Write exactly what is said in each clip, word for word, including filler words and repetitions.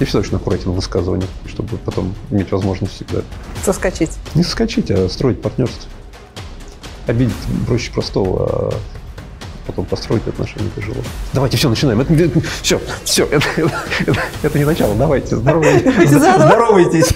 Я всегда очень аккуратен в высказываниях, чтобы потом иметь возможность всегда... Соскочить. Не соскочить, а строить партнерство. Обидеть проще простого, а потом построить отношения тяжело. Давайте, все, начинаем. Это, это, все, все, это, это, это, это не начало. Давайте, здоровайтесь.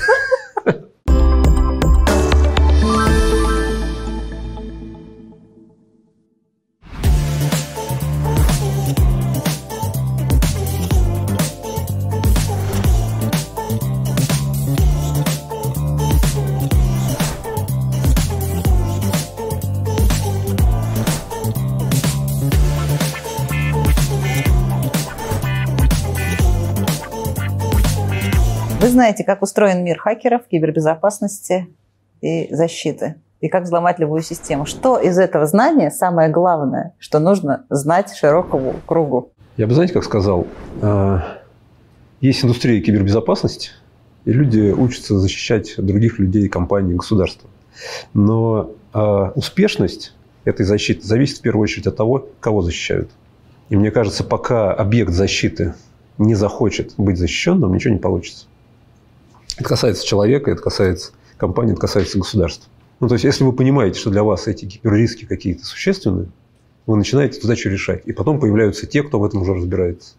Вы знаете, как устроен мир хакеров, кибербезопасности и защиты, и как взломать любую систему. Что из этого знания самое главное, что нужно знать широкому кругу? Я бы, знаете, как сказал, есть индустрия кибербезопасности, и люди учатся защищать других людей, компаний, государства. Но успешность этой защиты зависит в первую очередь от того, кого защищают. И мне кажется, пока объект защиты не захочет быть защищенным, ничего не получится. Это касается человека, это касается компании, это касается государства. Ну, то есть, если вы понимаете, что для вас эти киберриски какие-то существенные, вы начинаете эту задачу решать. И потом появляются те, кто в этом уже разбирается.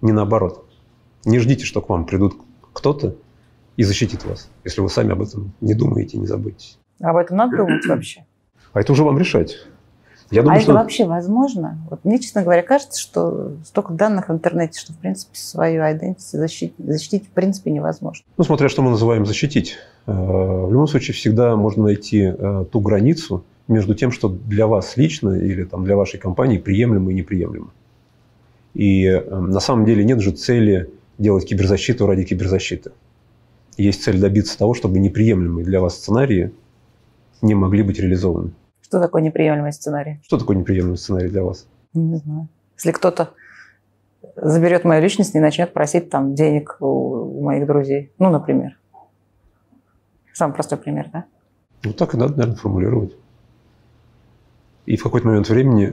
Не наоборот. Не ждите, что к вам придут кто-то и защитит вас, если вы сами об этом не думаете, не забудете. Об этом надо думать вообще? А это уже вам решать. Я думаю, а что... это вообще возможно? Вот мне, честно говоря, кажется, что столько данных в интернете, что, в принципе, свою identity защитить, защитить в принципе невозможно. Ну, смотря что мы называем «защитить». В любом случае, всегда можно найти ту границу между тем, что для вас лично или там, для вашей компании приемлемо и неприемлемо. И на самом деле нет же цели делать киберзащиту ради киберзащиты. Есть цель добиться того, чтобы неприемлемые для вас сценарии не могли быть реализованы. Что такое неприемлемый сценарий? Что такое неприемлемый сценарий для вас? Не знаю. Если кто-то заберет мою личность и начнет просить там денег у моих друзей. Ну, например. Самый простой пример, да? Ну, так и надо, наверное, формулировать. И в какой-то момент времени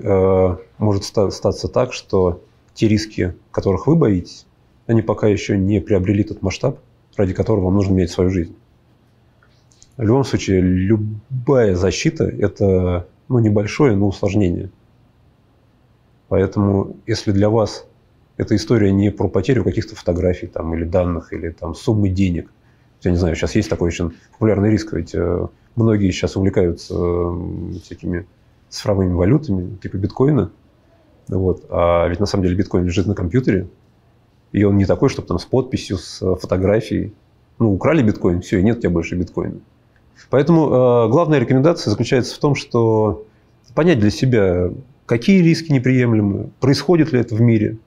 э, может статься так, что те риски, которых вы боитесь, они пока еще не приобрели тот масштаб, ради которого вам нужно менять свою жизнь. В любом случае, любая защита – это ну, небольшое, но усложнение. Поэтому, если для вас эта история не про потерю каких-то фотографий там, или данных, или там, суммы денег. Я не знаю, сейчас есть такой очень популярный риск, ведь многие сейчас увлекаются всякими цифровыми валютами, типа биткоина. Вот. А ведь на самом деле биткоин лежит на компьютере, и он не такой, чтобы там с подписью, с фотографией. Ну, украли биткоин, все, и нет у тебя больше биткоина. Поэтому э, главная рекомендация заключается в том, что понять для себя, какие риски неприемлемы, происходит ли это в мире.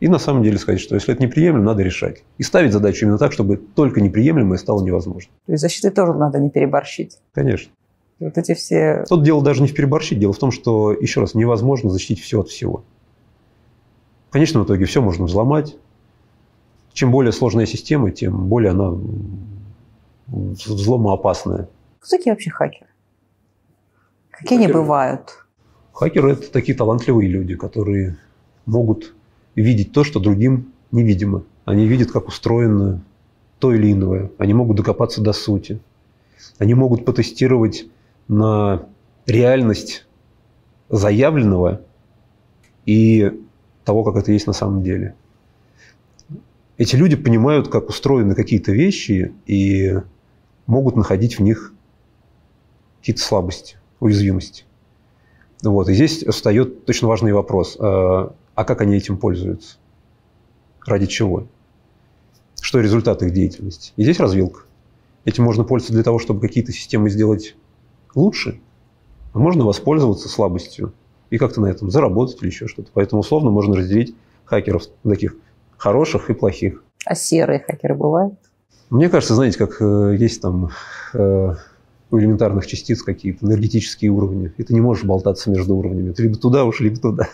И на самом деле сказать, что если это неприемлемо, надо решать. И ставить задачу именно так, чтобы только неприемлемое стало невозможно. То есть защиты тоже надо не переборщить. Конечно. Вот эти все... Тут дело даже не в переборщить. Дело в том, что, еще раз, невозможно защитить все от всего. В конечном итоге все можно взломать. Чем более сложная система, тем более она взломоопасная. Кто такие вообще хакеры? Какие хакеры. Они бывают? Хакеры – это такие талантливые люди, которые могут видеть то, что другим невидимо. Они видят, как устроено то или иное. Они могут докопаться до сути. Они могут потестировать на реальность заявленного и того, как это есть на самом деле. Эти люди понимают, как устроены какие-то вещи и могут находить в них какие-то слабости, уязвимости. Вот. И здесь встает очень важный вопрос. А как они этим пользуются? Ради чего? Что результат их деятельности? И здесь развилка. Этим можно пользоваться для того, чтобы какие-то системы сделать лучше. А можно воспользоваться слабостью и как-то на этом заработать или еще что-то. Поэтому условно можно разделить хакеров таких хороших и плохих. А серые хакеры бывают? Мне кажется, знаете, как э, есть там э, у элементарных частиц какие-то энергетические уровни, и ты не можешь болтаться между уровнями. Ты либо туда уж, либо туда.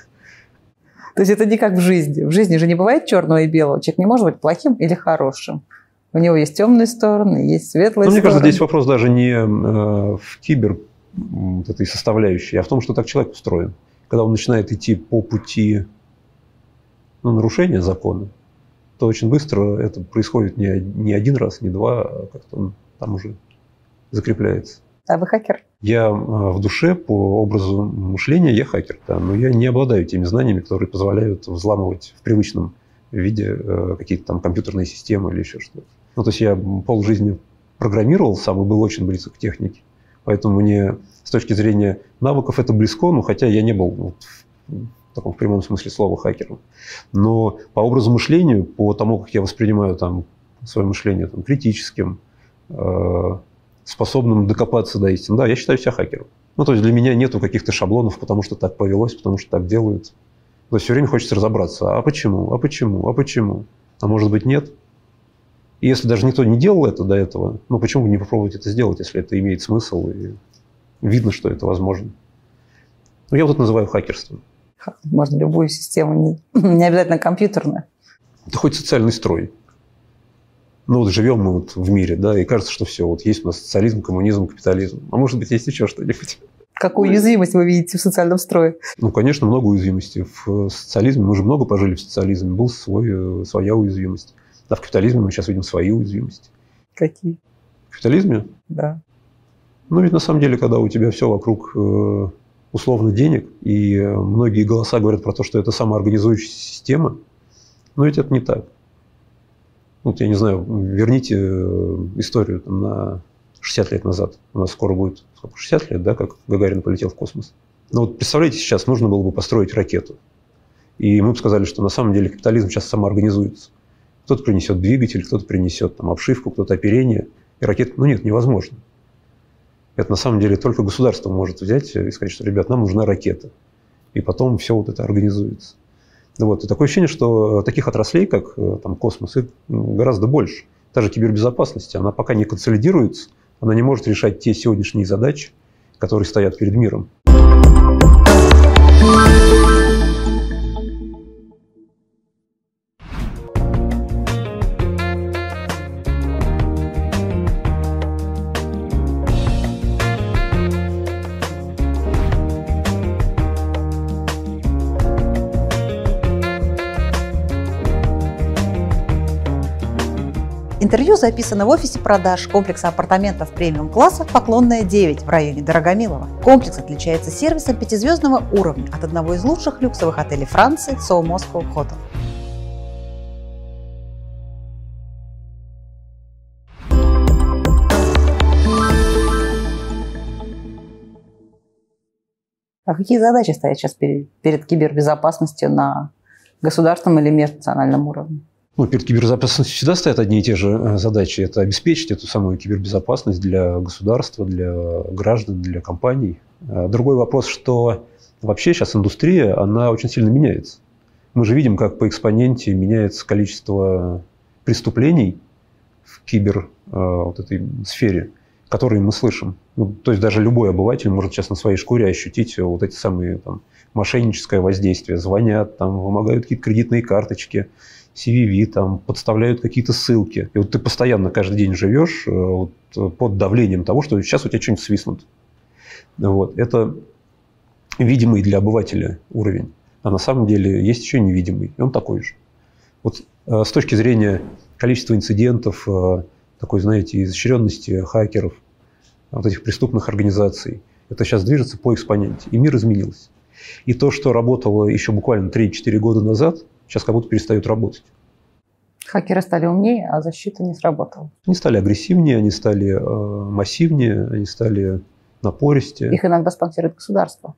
То есть это не как в жизни. В жизни же не бывает черного и белого. Человек не может быть плохим или хорошим. У него есть темные стороны, есть светлые Но, стороны. Мне кажется, здесь вопрос даже не э, в кибер вот этой составляющей, а в том, что так человек устроен. Когда он начинает идти по пути ну, нарушения закона, то очень быстро это происходит не, не один раз, не два, а как-то там уже закрепляется. А вы хакер? Я в душе, по образу мышления, я хакер, да, но я не обладаю теми знаниями, которые позволяют взламывать в привычном виде какие-то там компьютерные системы или еще что-то. Ну, то есть я полжизни программировал сам и был очень близок к технике, поэтому мне с точки зрения навыков это близко, ну, хотя я не был вот, в таком в прямом смысле слова хакером. Но по образу мышления, по тому, как я воспринимаю там, свое мышление там, критическим, э- способным докопаться до истины. Да, я считаю себя хакером. Ну, то есть для меня нету каких-то шаблонов, потому что так повелось, потому что так делают. То есть все время хочется разобраться, а почему, а почему, а почему, а может быть нет. И если даже никто не делал это до этого, ну почему бы не попробовать это сделать, если это имеет смысл и видно, что это возможно. Ну, я вот это называю хакерством. Можно любую систему, не обязательно компьютерную. Да хоть социальный строй. Ну вот живем мы вот в мире, да, и кажется, что все, вот есть у нас социализм, коммунизм, капитализм. А может быть, есть еще что-нибудь. Какую уязвимость вы видите в социальном строе? Ну, конечно, много уязвимости. В социализме мы уже много пожили в социализме, была своя уязвимость. А в капитализме мы сейчас видим свои уязвимости. Какие? В капитализме? Да. Ну ведь на самом деле, когда у тебя все вокруг условно денег, и многие голоса говорят про то, что это самоорганизующаяся система, но ведь это не так. Вот я не знаю, верните историю там, на шестьдесят лет назад. У нас скоро будет шестьдесят лет, да, как Гагарин полетел в космос. Но вот представляете, сейчас нужно было бы построить ракету. И мы бы сказали, что на самом деле капитализм сейчас самоорганизуется. Кто-то принесет двигатель, кто-то принесет там, обшивку, кто-то оперение. И ракета, ну нет, невозможно. Это на самом деле только государство может взять и сказать, что, ребят, нам нужна ракета. И потом все вот это организуется. Вот. И такое ощущение, что таких отраслей, как там, космос, их гораздо больше. Та же кибербезопасность, она пока не консолидируется, она не может решать те сегодняшние задачи, которые стоят перед миром. Интервью записано в офисе продаж комплекса апартаментов премиум-класса «Поклонная девять» в районе Дорогомилова. Комплекс отличается сервисом пятизвездного уровня от одного из лучших люксовых отелей Франции «So Moscow Hotel». А какие задачи стоят сейчас перед, перед кибербезопасностью на государственном или межнациональном уровне? Ну, перед кибербезопасностью всегда стоят одни и те же задачи. Это обеспечить эту самую кибербезопасность для государства, для граждан, для компаний. Другой вопрос, что вообще сейчас индустрия, она очень сильно меняется. Мы же видим, как по экспоненте меняется количество преступлений в кибер, вот этой сфере, которые мы слышим. Ну, то есть даже любой обыватель может сейчас на своей шкуре ощутить вот эти самые там, мошенническое воздействие. Звонят, там, вымогают какие-то кредитные карточки, си ви ви, там, подставляют какие-то ссылки. И вот ты постоянно каждый день живешь вот, под давлением того, что сейчас у тебя что-нибудь свистнут. Вот. Это видимый для обывателя уровень. А на самом деле есть еще невидимый, и он такой же. Вот с точки зрения количества инцидентов, такой, знаете, изощренности хакеров, вот этих преступных организаций, это сейчас движется по экспоненте, и мир изменился. И то, что работало еще буквально три-четыре года назад, сейчас как будто перестают работать. Хакеры стали умнее, а защита не сработала. Они стали агрессивнее, они стали э, массивнее, они стали напористее. Их иногда спонсирует государство.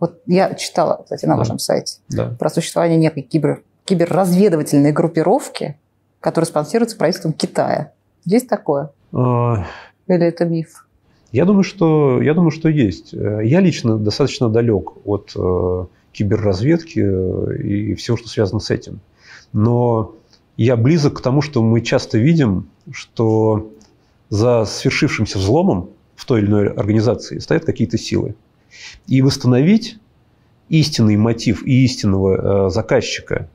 Вот я читала, кстати, на да. вашем сайте да. про существование некой кибер, киберразведывательной группировки, которая спонсируется правительством Китая. Есть такое? А... Или это миф? Я думаю, что, я думаю, что есть. Я лично достаточно далек от э, киберразведки и всего, что связано с этим. Но я близок к тому, что мы часто видим, что за свершившимся взломом в той или иной организации стоят какие-то силы. И восстановить истинный мотив и истинного э, заказчика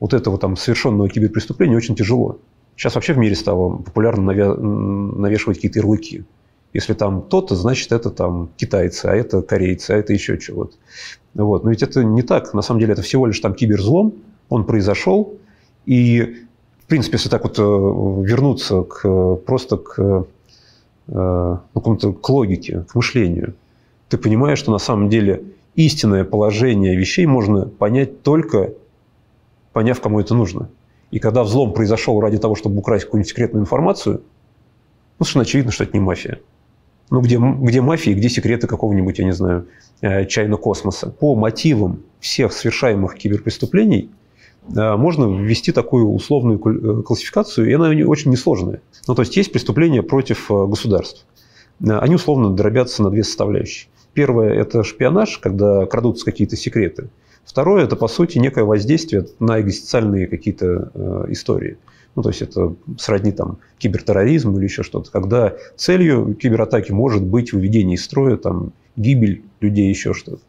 вот этого там совершенного киберпреступления очень тяжело. Сейчас вообще в мире стало популярно навя- навешивать какие-то ярлыки. Если там то-то, значит, это там китайцы, а это корейцы, а это еще чего-то. Вот. Но ведь это не так. На самом деле, это всего лишь там киберзлом, он произошел, и принципе, если так вот вернуться к, просто к, к логике, к мышлению, ты понимаешь, что на самом деле истинное положение вещей можно понять только поняв, кому это нужно. И когда взлом произошел ради того, чтобы украсть какую-нибудь секретную информацию, ну, совершенно очевидно, что это не мафия. Ну, где, где мафия, где секреты какого-нибудь, я не знаю, чайного космоса. По мотивам всех совершаемых киберпреступлений можно ввести такую условную классификацию, и она очень несложная. Ну, то есть есть преступления против государств. Они условно дробятся на две составляющие. Первое – это шпионаж, когда крадутся какие-то секреты. Второе – это, по сути, некое воздействие на экзистенциальные какие-то э, истории. Ну, то есть это сродни там, кибертерроризму или еще что-то, когда целью кибератаки может быть выведение из строя, там, гибель людей, еще что-то.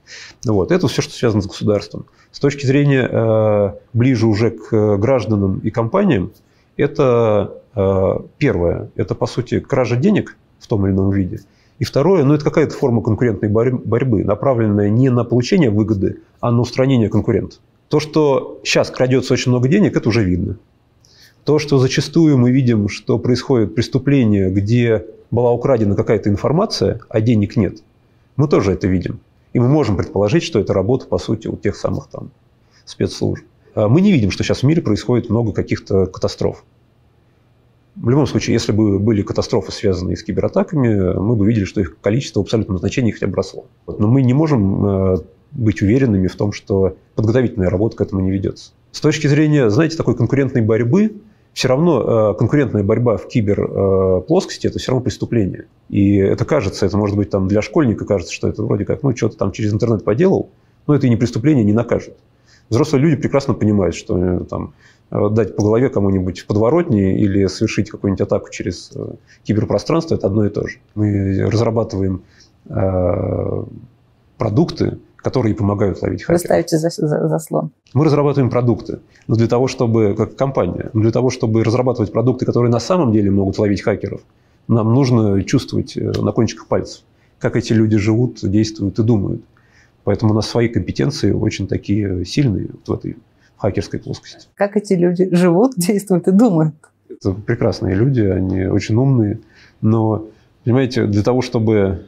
Вот. Это все, что связано с государством. С точки зрения э, ближе уже к гражданам и компаниям, это э, первое – это, по сути, кража денег в том или ином виде. И второе, ну, это какая-то форма конкурентной борьбы, направленная не на получение выгоды, а на устранение конкурента. То, что сейчас крадется очень много денег, это уже видно. То, что зачастую мы видим, что происходит преступление, где была украдена какая-то информация, а денег нет, мы тоже это видим. И мы можем предположить, что это работа, по сути, у тех самых там спецслужб. Мы не видим, что сейчас в мире происходит много каких-то катастроф. В любом случае, если бы были катастрофы, связанные с кибератаками, мы бы видели, что их количество в абсолютном значении хотя бы росло. Но мы не можем быть уверенными в том, что подготовительная работа к этому не ведется. С точки зрения, знаете, такой конкурентной борьбы, все равно конкурентная борьба в киберплоскости – это все равно преступление. И это кажется, это может быть там, для школьника кажется, что это вроде как, ну, что-то там через интернет поделал, но это и не преступление, не накажет. Взрослые люди прекрасно понимают, что там, дать по голове кому-нибудь в подворотне или совершить какую-нибудь атаку через киберпространство – это одно и то же. Мы разрабатываем э, продукты, которые помогают ловить хакеров. Вы ставите заслон. Мы разрабатываем продукты, но для того, чтобы, как компания, но для того, чтобы разрабатывать продукты, которые на самом деле могут ловить хакеров, нам нужно чувствовать на кончиках пальцев, как эти люди живут, действуют и думают. Поэтому у нас свои компетенции очень такие сильные в этой хакерской плоскости. Как эти люди живут, действуют и думают? Это прекрасные люди, они очень умные. Но, понимаете, для того, чтобы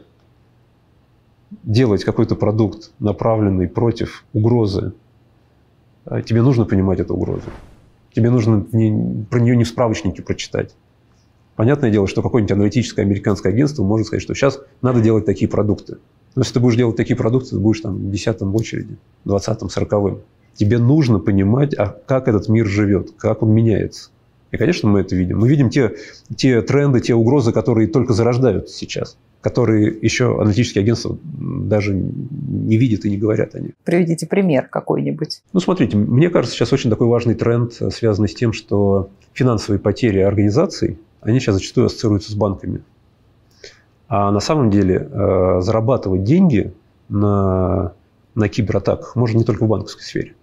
делать какой-то продукт, направленный против угрозы, тебе нужно понимать эту угрозу. Тебе нужно про нее не в справочнике прочитать. Понятное дело, что какое-нибудь аналитическое американское агентство может сказать, что сейчас надо делать такие продукты. Но если ты будешь делать такие продукты, ты будешь там в десятом в очереди, двадцатом, сороковым. Тебе нужно понимать, а как этот мир живет, как он меняется. И, конечно, мы это видим. Мы видим те, те тренды, те угрозы, которые только зарождаются сейчас, которые еще аналитические агентства даже не видят и не говорят о них. Приведите пример какой-нибудь. Ну, смотрите, мне кажется, сейчас очень такой важный тренд, связанный с тем, что финансовые потери организаций, они сейчас зачастую ассоциируются с банками. А на самом деле э, зарабатывать деньги на, на кибератаках можно не только в банковской сфере.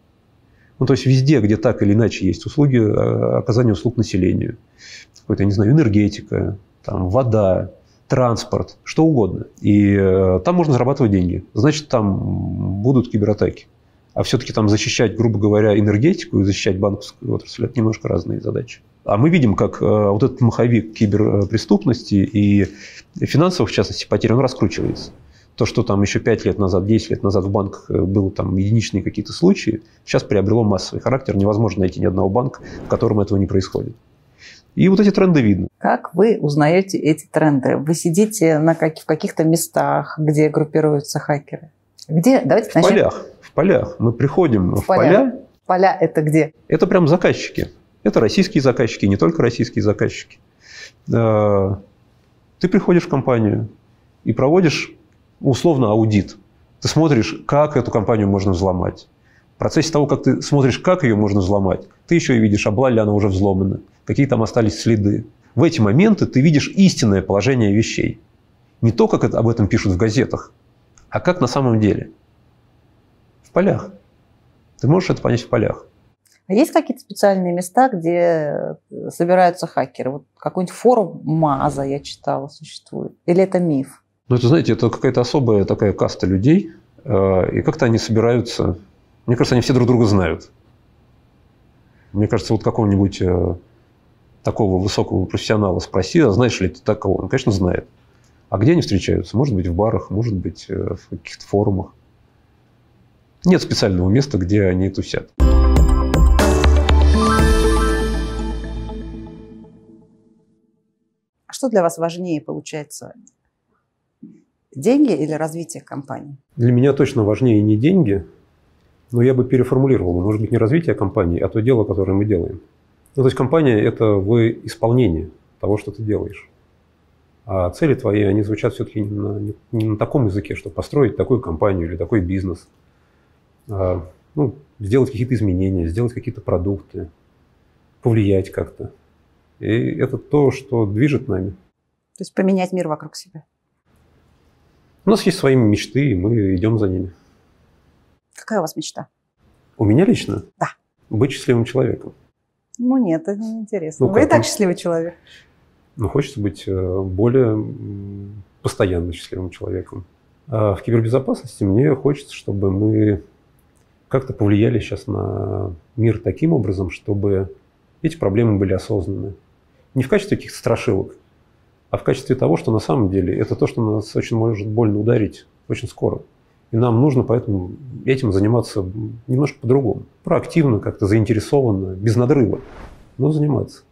Ну, то есть везде, где так или иначе есть услуги, э, оказание услуг населению, какой-то, я не знаю, энергетика, там, вода, транспорт, что угодно. И э, там можно зарабатывать деньги. Значит, там будут кибератаки. А все-таки там защищать, грубо говоря, энергетику и защищать банковскую отрасль – это немножко разные задачи. А мы видим, как вот этот маховик киберпреступности и финансовых, в частности, потерь, он раскручивается. То, что там еще пять лет назад, десять лет назад в банках были там единичные какие-то случаи, сейчас приобрело массовый характер. Невозможно найти ни одного банка, в котором этого не происходит. И вот эти тренды видно. Как вы узнаете эти тренды? Вы сидите на как- в каких-то местах, где группируются хакеры? Где? Давайте в начнем. полях. В полях. Мы приходим в, в поля. поля. Поля – это где? Это прям заказчики. Это российские заказчики, не только российские заказчики. Ты приходишь в компанию и проводишь условно аудит. Ты смотришь, как эту компанию можно взломать. В процессе того, как ты смотришь, как ее можно взломать, ты еще и видишь, а была ли она уже взломана, какие там остались следы. В эти моменты ты видишь истинное положение вещей. Не то, как об этом пишут в газетах, а как на самом деле. В полях. Ты можешь это понять в полях. А есть какие-то специальные места, где собираются хакеры? Вот какой-нибудь форум МАЗа, я читала, существует? Или это миф? Ну, это, знаете, это какая-то особая такая каста людей. И как-то они собираются... Мне кажется, они все друг друга знают. Мне кажется, вот какого-нибудь такого высокого профессионала спроси, а знаешь ли ты такого? Он, конечно, знает. А где они встречаются? Может быть, в барах, может быть, в каких-то форумах. Нет специального места, где они тусят. А что для вас важнее, получается, деньги или развитие компании? Для меня точно важнее не деньги, но я бы переформулировал. Может быть, не развитие компании, а то дело, которое мы делаем. Ну, то есть компания – это в исполнении того, что ты делаешь. А цели твои, они звучат все-таки не на, не на таком языке, что построить такую компанию или такой бизнес, а, ну, сделать какие-то изменения, сделать какие-то продукты, повлиять как-то. И это то, что движет нами. То есть поменять мир вокруг себя. У нас есть свои мечты, и мы идем за ними. Какая у вас мечта? У меня лично? Да. Быть счастливым человеком. Ну нет, это неинтересно. Ну, Вы и так счастливый человек. Но хочется быть более постоянно счастливым человеком. А в кибербезопасности мне хочется, чтобы мы как-то повлияли сейчас на мир таким образом, чтобы эти проблемы были осознаны. Не в качестве каких-то страшилок, а в качестве того, что на самом деле это то, что нас очень может больно ударить очень скоро. И нам нужно поэтому этим заниматься немножко по-другому. Проактивно, как-то заинтересованно, без надрыва, но заниматься.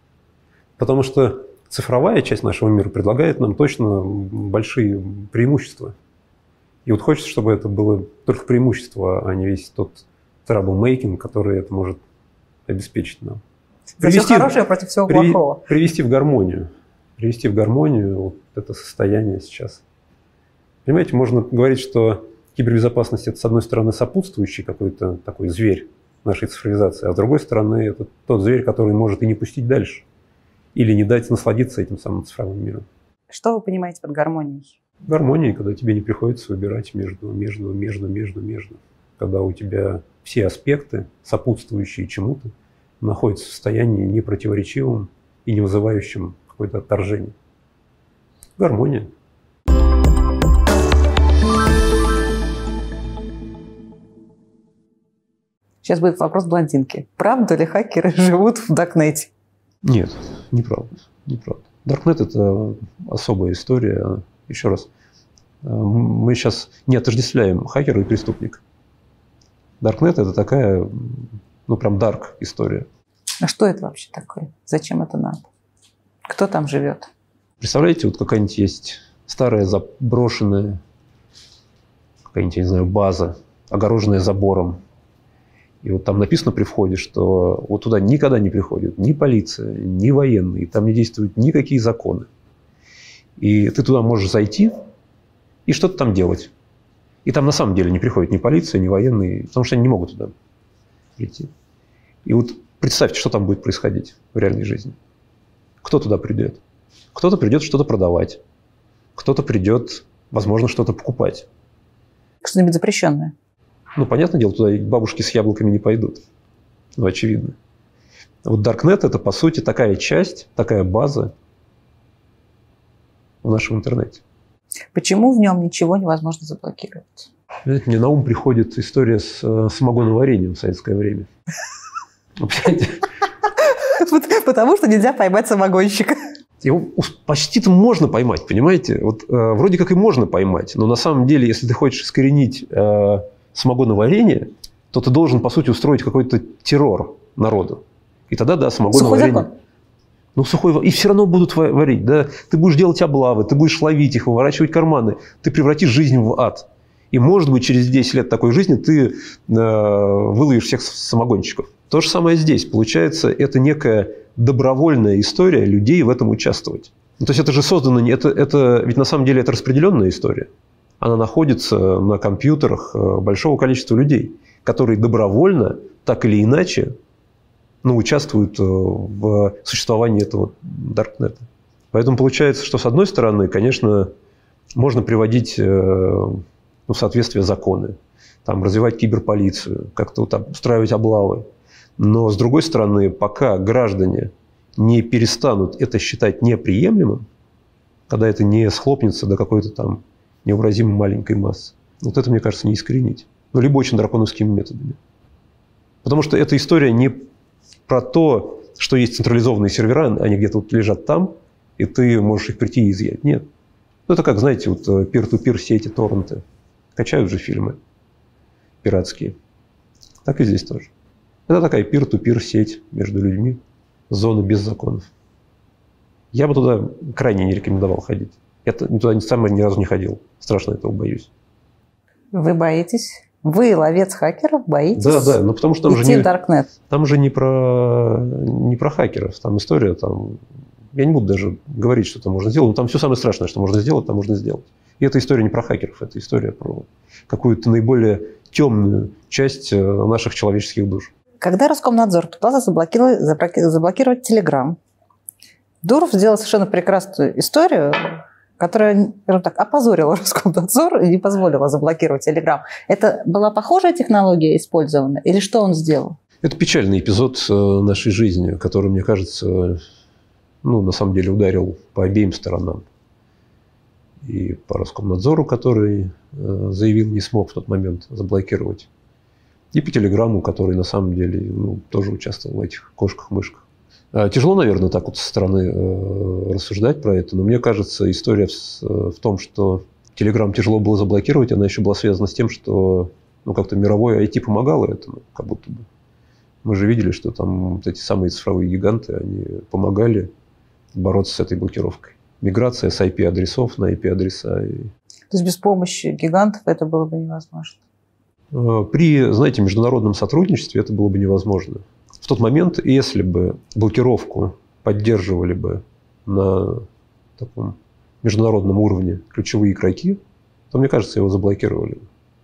Потому что цифровая часть нашего мира предлагает нам точно большие преимущества. И вот хочется, чтобы это было только преимущество, а не весь тот траблмейкинг, который это может обеспечить нам. За все хорошее против всего плохого. Привести в гармонию. Привести в гармонию вот это состояние сейчас. Понимаете, можно говорить, что кибербезопасность – это, с одной стороны, сопутствующий какой-то такой зверь нашей цифровизации, а с другой стороны, это тот зверь, который может и не пустить дальше. Или не дать насладиться этим самым цифровым миром. Что вы понимаете под гармонией? Гармонией, когда тебе не приходится выбирать между, между, между, между, между. Когда у тебя все аспекты, сопутствующие чему-то, находятся в состоянии непротиворечивым и не вызывающим какое-то отторжение. Гармония. Сейчас будет вопрос блондинки. Правда ли хакеры живут в Даркнете? Нет, неправда, неправда. Даркнет – это особая история. Еще раз, мы сейчас не отождествляем хакера и преступника. Даркнет – это такая, ну прям дарк история. А что это вообще такое? Зачем это надо? Кто там живет? Представляете, вот какая-нибудь есть старая заброшенная, какая-нибудь, я не знаю, база, огороженная забором. И вот там написано при входе, что вот туда никогда не приходит ни полиция, ни военные, там не действуют никакие законы. И ты туда можешь зайти и что-то там делать. И там на самом деле не приходит ни полиция, ни военные, потому что они не могут туда прийти. И вот представьте, что там будет происходить в реальной жизни. Кто туда придет? Кто-то придет что-то продавать, кто-то придет, возможно, что-то покупать. Что-нибудь запрещенное. Ну, понятное дело, туда бабушки с яблоками не пойдут. Ну, очевидно. Вот Даркнет – это, по сути, такая часть, такая база в нашем интернете. Почему в нем ничего невозможно заблокировать? Мне на ум приходит история с самогоноварением в советское время. Потому что нельзя поймать самогонщика. Его почти-то можно поймать, понимаете? Вот вроде как и можно поймать, но на самом деле, если ты хочешь искоренить самогоноварение, то ты должен, по сути, устроить какой-то террор народу. И тогда, да, самогоноварение... Сухой закон? Ну, сухой... И все равно будут варить, да. Ты будешь делать облавы, ты будешь ловить их, выворачивать карманы. Ты превратишь жизнь в ад. И, может быть, через десять лет такой жизни ты э, выловишь всех самогонщиков. То же самое здесь. Получается, это некая добровольная история людей в этом участвовать. Ну, то есть это же создано... Это, это... Ведь на самом деле это распределенная история. Она находится на компьютерах большого количества людей, которые добровольно, так или иначе, ну, участвуют в существовании этого Даркнета. Поэтому получается, что с одной стороны, конечно, можно приводить ну, в соответствие законы, там, развивать киберполицию, как-то вот устраивать облавы. Но с другой стороны, пока граждане не перестанут это считать неприемлемым, когда это не схлопнется до какой-то там необразимо маленькой массы. Вот это, мне кажется, не искоренить. Ну, либо очень драконовскими методами. Потому что эта история не про то, что есть централизованные сервера, они где-то вот лежат там, и ты можешь их прийти и изъять. Нет. Ну, это как, знаете, вот peer-to-peer сети, торренты. Качают же фильмы пиратские. Так и здесь тоже. Это такая peer-to-peer сеть между людьми, зона без законов. Я бы туда крайне не рекомендовал ходить. Я туда сам ни разу не ходил. Страшно этого боюсь. Вы боитесь? Вы, ловец хакеров, боитесь? Да, да, но потому что там же не, там же не про, не про хакеров. Там история, там, я не буду даже говорить, что там можно сделать, но там все самое страшное, что можно сделать, там можно сделать. И эта история не про хакеров, это история про какую-то наиболее темную часть наших человеческих душ. Когда Роскомнадзор пытался заблокировать, заблокировать Телеграм, Дуров сделал совершенно прекрасную историю, которая, скажем так, опозорила Роскомнадзор и не позволила заблокировать Телеграм. Это была похожая технология использована? Или что он сделал? Это печальный эпизод нашей жизни, который, мне кажется, ну, на самом деле ударил по обеим сторонам. И по Роскомнадзору, который заявил, не смог в тот момент заблокировать. И по Телеграму, который, на самом деле, ну, тоже участвовал в этих кошках-мышках. Тяжело, наверное, так вот со стороны рассуждать про это, но мне кажется, история в том, что Telegram тяжело было заблокировать, она еще была связана с тем, что ну, как-то мировое ай ти помогало этому, как будто бы. Мы же видели, что там вот эти самые цифровые гиганты, они помогали бороться с этой блокировкой. Миграция с ай пи-адресов на ай пи-адреса. И... То есть без помощи гигантов это было бы невозможно? При, знаете, международном сотрудничестве это было бы невозможно. В тот момент, если бы блокировку поддерживали бы на таком международном уровне ключевые игроки, то, мне кажется, его заблокировали.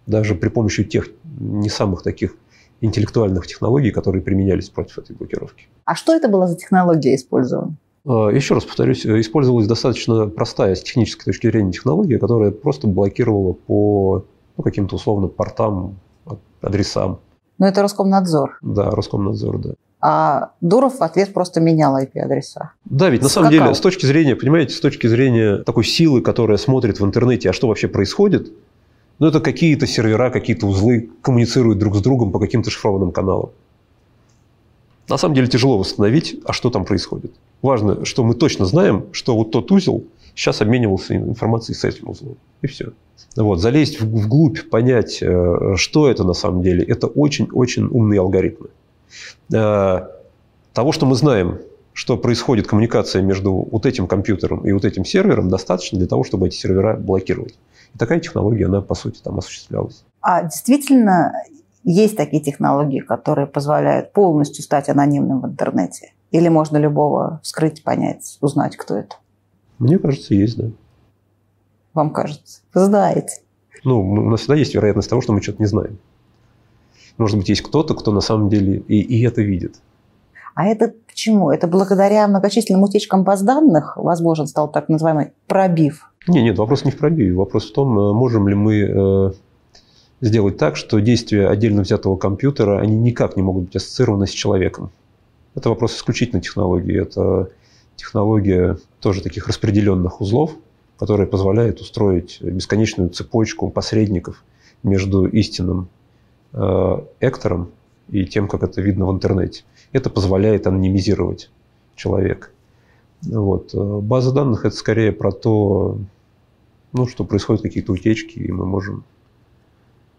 Даже при помощи тех не самых таких интеллектуальных технологий, которые применялись против этой блокировки. А что это была за технология использована? Еще раз повторюсь, использовалась достаточно простая с технической точки зрения технология, которая просто блокировала по ну, каким-то условно портам, адресам. Но это Роскомнадзор. Да, Роскомнадзор, да. А Дуров в ответ просто менял ай пи-адреса. Да, ведь на самом деле, с точки зрения, понимаете, с точки зрения такой силы, которая смотрит в интернете, а что вообще происходит, ну это какие-то сервера, какие-то узлы коммуницируют друг с другом по каким-то шифрованным каналам. На самом деле тяжело восстановить, а что там происходит. Важно, что мы точно знаем, что вот тот узел сейчас обменивался информацией с этим узлом. И все. Вот, залезть вглубь, понять, что это на самом деле, это очень-очень умные алгоритмы. Того, что мы знаем, что происходит коммуникация между вот этим компьютером и вот этим сервером, достаточно для того, чтобы эти сервера блокировать. И такая технология, она, по сути, там осуществлялась. А действительно есть такие технологии, которые позволяют полностью стать анонимным в интернете? Или можно любого вскрыть, понять, узнать, кто это? Мне кажется, есть, да. Вам кажется? Вы знаете. Ну, у нас всегда есть вероятность того, что мы что-то не знаем. Может быть, есть кто-то, кто на самом деле и, и это видит. А это почему? Это благодаря многочисленным утечкам баз данных возможен стал так называемый пробив? Нет, нет, вопрос не в пробиве. Вопрос в том, можем ли мы сделать так, что действия отдельно взятого компьютера, они никак не могут быть ассоциированы с человеком. Это вопрос исключительно технологии. Это... Технология тоже таких распределенных узлов, которая позволяет устроить бесконечную цепочку посредников между истинным эктором и тем, как это видно в интернете. Это позволяет анонимизировать человека. Вот. База данных – это скорее про то, ну, что происходят какие-то утечки, и мы можем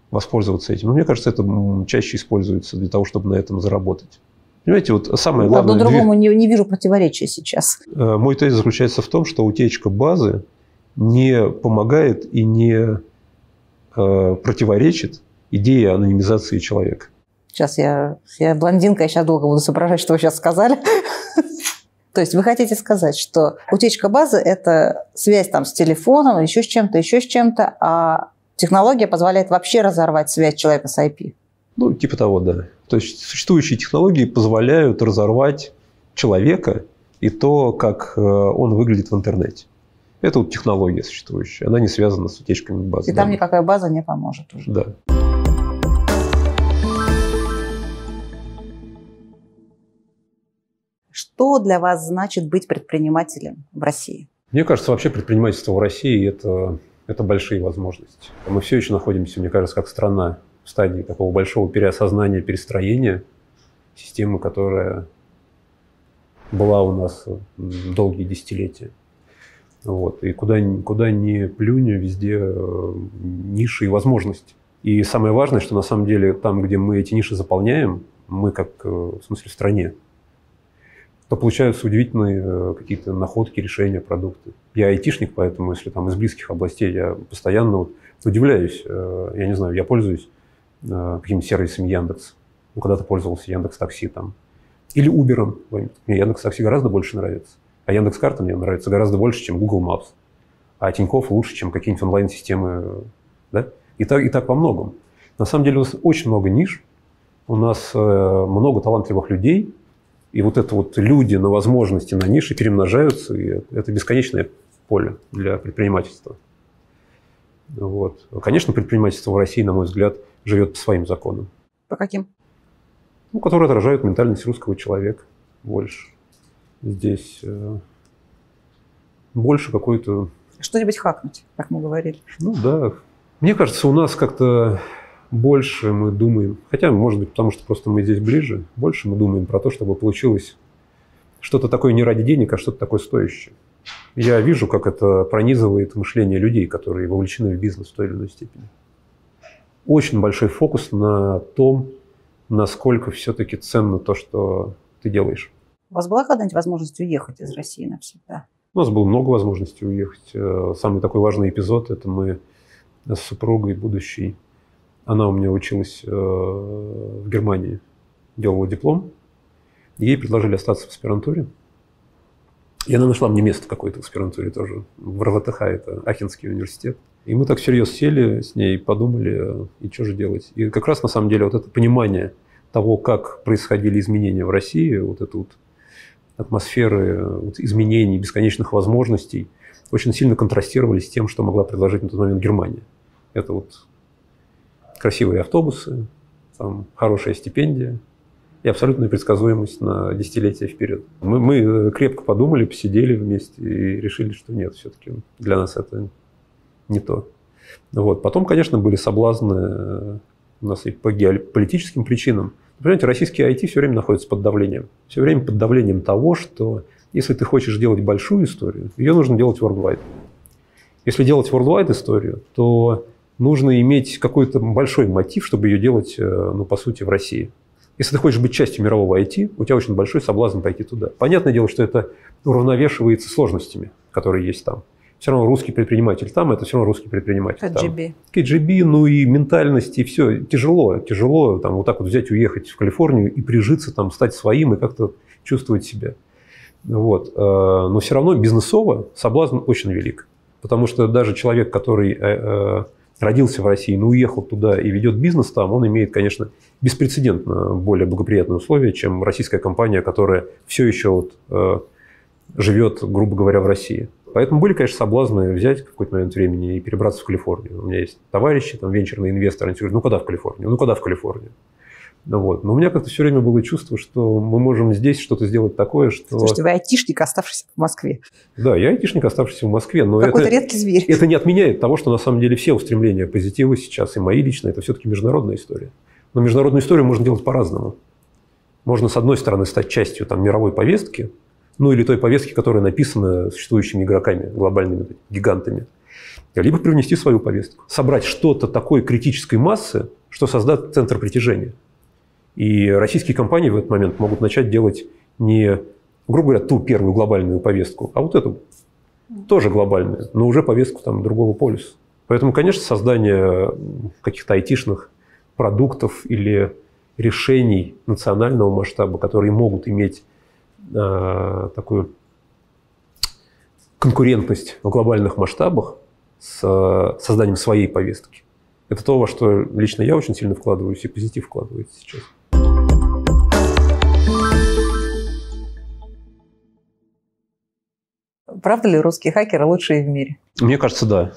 воспользоваться этим. Но мне кажется, это чаще используется для того, чтобы на этом заработать. Понимаете, вот самое главное... Но другому две... не, не вижу противоречия сейчас. Мой тезис заключается в том, что утечка базы не помогает и не э, противоречит идее анонимизации человека. Сейчас я, я блондинка, я сейчас долго буду соображать, что вы сейчас сказали. То есть вы хотите сказать, что утечка базы – это связь там с телефоном, еще с чем-то, еще с чем-то, а технология позволяет вообще разорвать связь человека с ай пи? Ну, типа того, да. То есть существующие технологии позволяют разорвать человека и то, как он выглядит в интернете. Это вот технология существующая. Она не связана с утечками базы. И там никакая база не поможет уже. Да. Что для вас значит быть предпринимателем в России? Мне кажется, вообще предпринимательство в России – это, это большие возможности. Мы все еще находимся, мне кажется, как страна, в стадии такого большого переосознания, перестроения системы, которая была у нас долгие десятилетия. Вот. И куда, куда ни плюнь, везде ниши и возможности. И самое важное, что на самом деле там, где мы эти ниши заполняем, мы как, в смысле, в стране, то получаются удивительные какие-то находки, решения, продукты. Я айтишник, поэтому, если там из близких областей, я постоянно вот удивляюсь. Я не знаю, я пользуюсь какими-то сервисами Яндекс. Ну, когда-то пользовался Яндекс.Такси там. Или Uber. Мне Яндекс.Такси гораздо больше нравится. А Яндекс.Карта мне нравится гораздо больше, чем Google Maps. А Тинькофф лучше, чем какие-нибудь онлайн-системы. Да? И так, и так во многом. На самом деле у нас очень много ниш. У нас много талантливых людей. И вот это вот люди на возможности, на ниши перемножаются. И это бесконечное поле для предпринимательства. Вот. Конечно, предпринимательство в России, на мой взгляд, живет по своим законам. По каким? Ну, которые отражают ментальность русского человека больше. Здесь э, больше какой-то... Что-нибудь хакнуть, как мы говорили. Ну да. Мне кажется, у нас как-то больше мы думаем, хотя, может быть, потому что просто мы здесь ближе, больше мы думаем про то, чтобы получилось что-то такое не ради денег, а что-то такое стоящее. Я вижу, как это пронизывает мышление людей, которые вовлечены в бизнес в той или иной степени. Очень большой фокус на том, насколько все-таки ценно то, что ты делаешь. У вас была когда-нибудь возможность уехать из России навсегда? У нас было много возможностей уехать. Самый такой важный эпизод – это мы с супругой будущей. Она у меня училась в Германии, делала диплом. Ей предложили остаться в аспирантуре. И она нашла мне место какое-то в аспирантуре тоже. В РВТХ, это Ахенский университет. И мы так всерьез сели с ней, подумали, и что же делать. И как раз, на самом деле, вот это понимание того, как происходили изменения в России, вот это вот атмосферы вот изменений, бесконечных возможностей, очень сильно контрастировали с тем, что могла предложить на тот момент Германия. Это вот красивые автобусы, там хорошая стипендия и абсолютная предсказуемость на десятилетия вперед. Мы, мы крепко подумали, посидели вместе и решили, что нет, все-таки для нас это не то. Вот. Потом, конечно, были соблазны у нас и по геополитическим причинам. Понимаете, российский ай ти все время находится под давлением. Все время под давлением того, что если ты хочешь делать большую историю, ее нужно делать worldwide. Если делать worldwide историю, то нужно иметь какой-то большой мотив, чтобы ее делать, ну, по сути, в России. Если ты хочешь быть частью мирового ай ти, у тебя очень большой соблазн пойти туда. Понятное дело, что это уравновешивается сложностями, которые есть там. Все равно русский предприниматель там, это все равно русский предприниматель Кей Джи Би. Там. Кей Джи Би, ну и ментальность, и все. Тяжело, тяжело там, вот так вот взять, уехать в Калифорнию и прижиться, там, стать своим и как-то чувствовать себя. Вот. Но все равно бизнесово соблазн очень велик. Потому что даже человек, который родился в России, но уехал туда и ведет бизнес там, он имеет, конечно, беспрецедентно более благоприятные условия, чем российская компания, которая все еще вот живет, грубо говоря, в России. Поэтому были, конечно, соблазны взять в какой-то момент времени и перебраться в Калифорнию. У меня есть товарищи, там, венчурные инвесторы, они говорят, ну когда в Калифорнию, ну когда в Калифорнию. Ну, вот. Но у меня как-то все время было чувство, что мы можем здесь что-то сделать такое, что... Слушайте, вы айтишник, оставшийся в Москве. Да, я айтишник, оставшийся в Москве, но это... Какой-то редкий зверь. Это не отменяет того, что на самом деле все устремления позитива сейчас, и мои личные, это все-таки международная история. Но международную историю можно делать по-разному. Можно, с одной стороны, стать частью там, мировой повестки, ну или той повестки, которая написана существующими игроками, глобальными гигантами. Либо привнести свою повестку. Собрать что-то такой критической массы, что создаст центр притяжения. И российские компании в этот момент могут начать делать не, грубо говоря, ту первую глобальную повестку, а вот эту, тоже глобальную, но уже повестку там, другого полюса. Поэтому, конечно, создание каких-то айтишных продуктов или решений национального масштаба, которые могут иметь такую конкурентность в глобальных масштабах с созданием своей повестки. Это то, во что лично я очень сильно вкладываюсь и позитив вкладываю сейчас. Правда ли русские хакеры лучшие в мире? Мне кажется, да.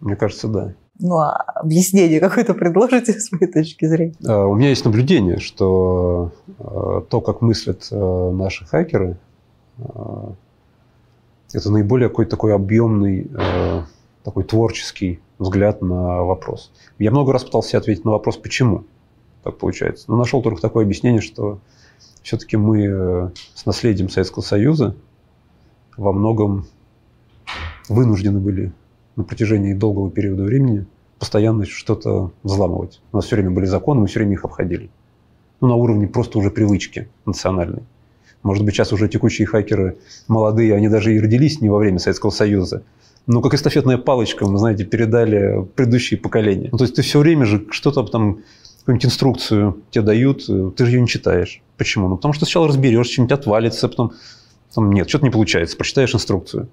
Мне кажется, да. Ну, а объяснение какое-то предложите с моей точки зрения? У меня есть наблюдение, что то, как мыслят наши хакеры, это наиболее какой-то такой объемный, такой творческий взгляд на вопрос. Я много раз пытался ответить на вопрос, почему так получается. Но нашел только такое объяснение, что все-таки мы с наследием Советского Союза во многом вынуждены были на протяжении долгого периода времени постоянно что-то взламывать. У нас все время были законы, мы все время их обходили. Ну, на уровне просто уже привычки национальной. Может быть, сейчас уже текущие хакеры молодые, они даже и родились не во время Советского Союза. Но как эстафетная палочка, мы, знаете, передали предыдущие поколения. Ну, то есть ты все время же что-то там, какую-нибудь инструкцию тебе дают, ты же ее не читаешь. Почему? Ну, потому что сначала разберешь, что-нибудь отвалится, потом, потом нет, что-то не получается, прочитаешь инструкцию.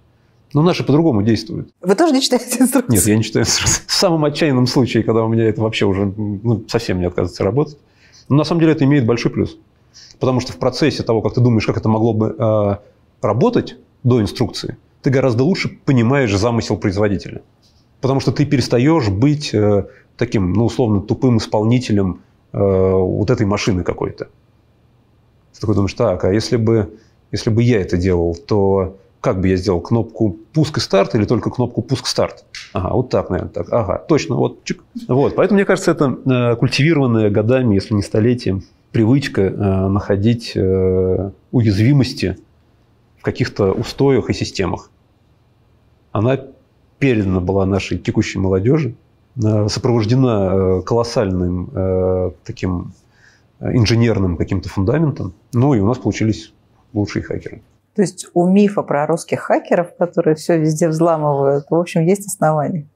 Но наши по-другому действуют. Вы тоже не читаете инструкции? Нет, я не читаю инструкции. В самом отчаянном случае, когда у меня это вообще уже ну, совсем не отказывается работать. Но на самом деле это имеет большой плюс. Потому что в процессе того, как ты думаешь, как это могло бы э, работать до инструкции, ты гораздо лучше понимаешь замысел производителя. Потому что ты перестаешь быть э, таким, ну, условно, тупым исполнителем э, вот этой машины какой-то. Ты такой думаешь, так, а если бы, если бы я это делал, то как бы я сделал? Кнопку «пуск и старт» или только кнопку «пуск старт»? Ага, вот так, наверное, так. Ага, точно, вот, чик. Вот. Поэтому, мне кажется, это э, культивированная годами, если не столетием, привычка э, находить э, уязвимости в каких-то устоях и системах. Она передана была нашей текущей молодежи, э, сопровождена э, колоссальным э, таким инженерным каким-то фундаментом. Ну и у нас получились лучшие хакеры. То есть у мифа про русских хакеров, которые все везде взламывают, в общем, есть основания?